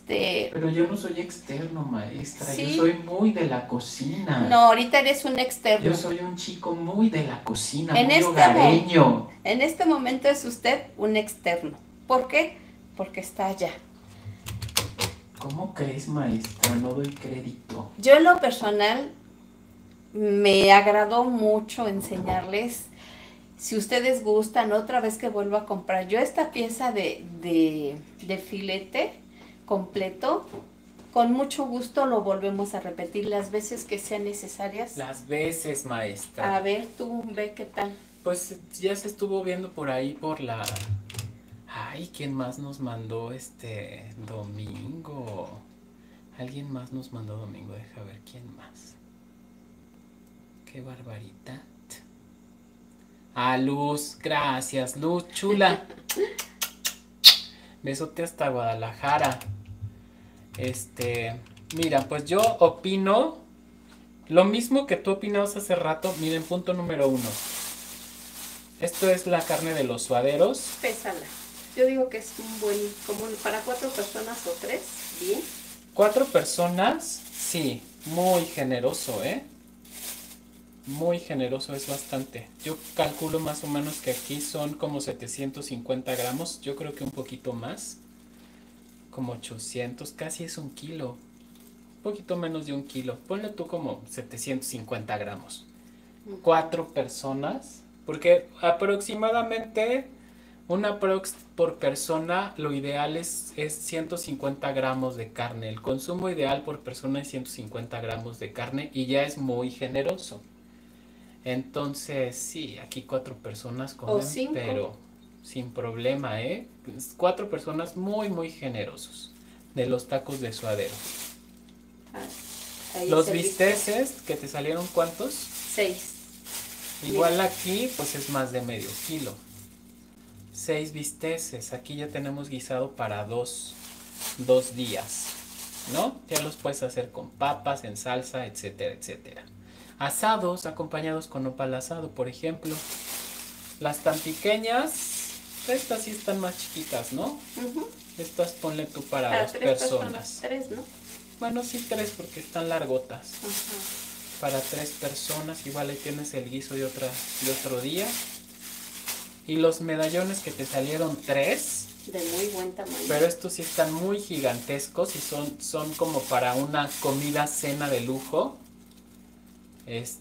Pero yo no soy externo, maestra. ¿Sí? Yo soy muy de la cocina. No, ahorita eres un externo. Yo soy un chico muy de la cocina, en muy hogareño. En este momento es usted un externo. ¿Por qué? Porque está allá. ¿Cómo crees, maestra? No doy crédito. Yo en lo personal me agradó mucho enseñarles. Si ustedes gustan, otra vez que vuelvo a comprar yo esta pieza de filete completo, con mucho gusto lo volvemos a repetir las veces que sean necesarias. Las veces, maestra. A ver, tú ve qué tal. Pues ya se estuvo viendo por ahí por la... Ay, ¿quién más nos mandó Domingo? Alguien más nos mandó Domingo, deja ver quién más. Qué barbaridad. Ah, Luz, gracias, Luz, chula. Besote hasta Guadalajara. Mira, pues yo opino lo mismo que tú opinabas hace rato. Miren, punto número 1. Esto es la carne de los suaderos. Pésala. Yo digo que es un buen, como para 4 personas o 3, bien. 4 personas, sí, muy generoso, ¿eh? Muy generoso, es bastante. Yo calculo más o menos que aquí son como 750 gramos, yo creo que un poquito más, como 800, casi es un kilo, un poquito menos de un kilo. Ponle tú como 750 gramos. 4 personas, porque aproximadamente... Una prox por persona, lo ideal es 150 gramos de carne. El consumo ideal por persona es 150 gramos de carne y ya es muy generoso. Entonces, sí, aquí 4 personas comen, pero sin problema, ¿eh? 4 personas muy, muy generosos de los tacos de suadero. Ah, los bisteces, que te salieron, ¿cuántos? 6. Igual aquí, pues es más de medio kilo. 6 bisteces, aquí ya tenemos guisado para dos días, ¿no? Ya los puedes hacer con papas, en salsa, etcétera, etcétera. Asados, acompañados con nopal asado, por ejemplo. Las tantiqueñas, estas sí están más chiquitas, ¿no? Estas ponle tú para 2 personas. 3, ¿no? Bueno, sí 3 porque están largotas. Para 3 personas, igual ahí tienes el guiso de otro día. Y los medallones que te salieron 3. De muy buen tamaño. Pero estos sí están muy gigantescos y son como para una comida cena de lujo. Pues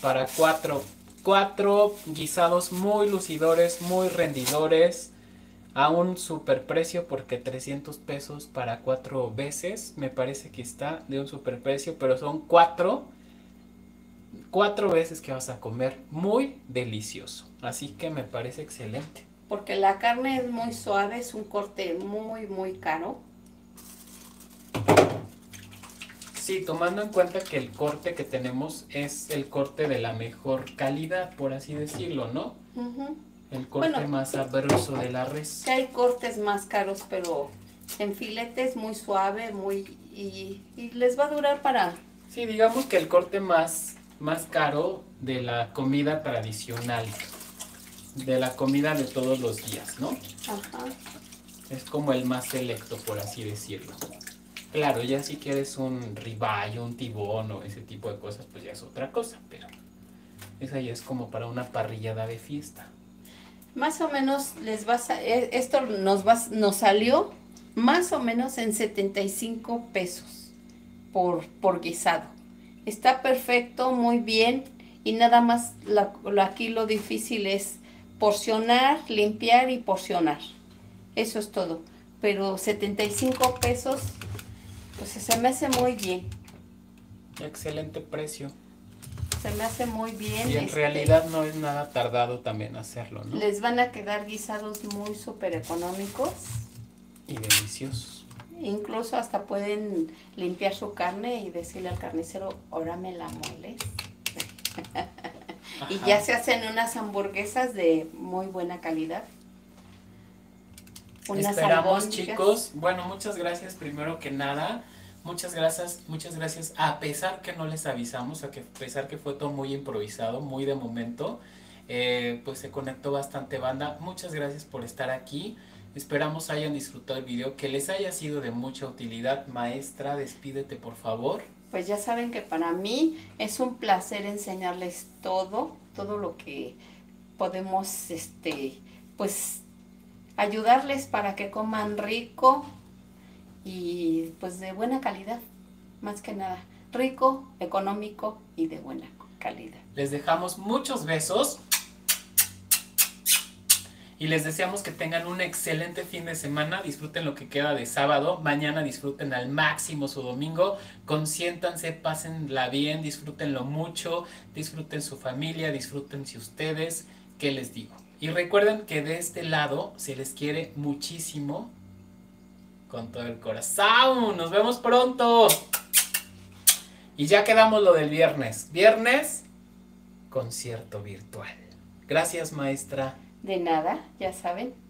para 4 guisados muy lucidores, muy rendidores. A un superprecio porque 300 pesos para 4 veces. Me parece que está de un superprecio, pero son 4 veces que vas a comer, muy delicioso, así que me parece excelente. Porque la carne es muy suave, es un corte muy, muy caro. Sí, tomando en cuenta que el corte que tenemos es el corte de la mejor calidad, por así decirlo, ¿no? El corte más sabroso de la res. Que hay cortes más caros, pero en filetes muy suave, muy y les va a durar para... Sí, digamos que el corte más caro de la comida tradicional, de la comida de todos los días, ¿no? Ajá. Es como el más selecto, por así decirlo. Claro, ya si quieres un ribeye, un tibón o ese tipo de cosas, pues ya es otra cosa, pero esa ya es como para una parrillada de fiesta. Más o menos esto nos salió más o menos en 75 pesos por guisado. Está perfecto, muy bien, y nada más aquí lo difícil es porcionar, limpiar y porcionar. Eso es todo, pero 75 pesos, pues se me hace muy bien. Excelente precio. Se me hace muy bien. Y en realidad no es nada tardado también hacerlo, ¿no? Les van a quedar guisados muy súper económicos. Y deliciosos. Incluso hasta pueden limpiar su carne y decirle al carnicero, ahora me la mueles. Y ya se hacen unas hamburguesas de muy buena calidad. Esperamos, chicos. Bueno, muchas gracias primero que nada. Muchas gracias. A pesar que no les avisamos, a pesar que fue todo muy improvisado, muy de momento, pues se conectó bastante banda. Muchas gracias por estar aquí. Esperamos hayan disfrutado el video, que les haya sido de mucha utilidad. Maestra, despídete por favor. Pues ya saben que para mí es un placer enseñarles todo lo que podemos, pues ayudarles para que coman rico y pues de buena calidad, más que nada, rico, económico y de buena calidad. Les dejamos muchos besos y les deseamos que tengan un excelente fin de semana. Disfruten lo que queda de sábado. Mañana disfruten al máximo su domingo. Consiéntanse, pásenla bien, disfrútenlo mucho. Disfruten su familia, disfrútense ustedes. ¿Qué les digo? Y recuerden que de este lado se les quiere muchísimo con todo el corazón. ¡Nos vemos pronto! Y ya quedamos lo del viernes. Viernes, concierto virtual. Gracias, maestra. De nada, ya saben.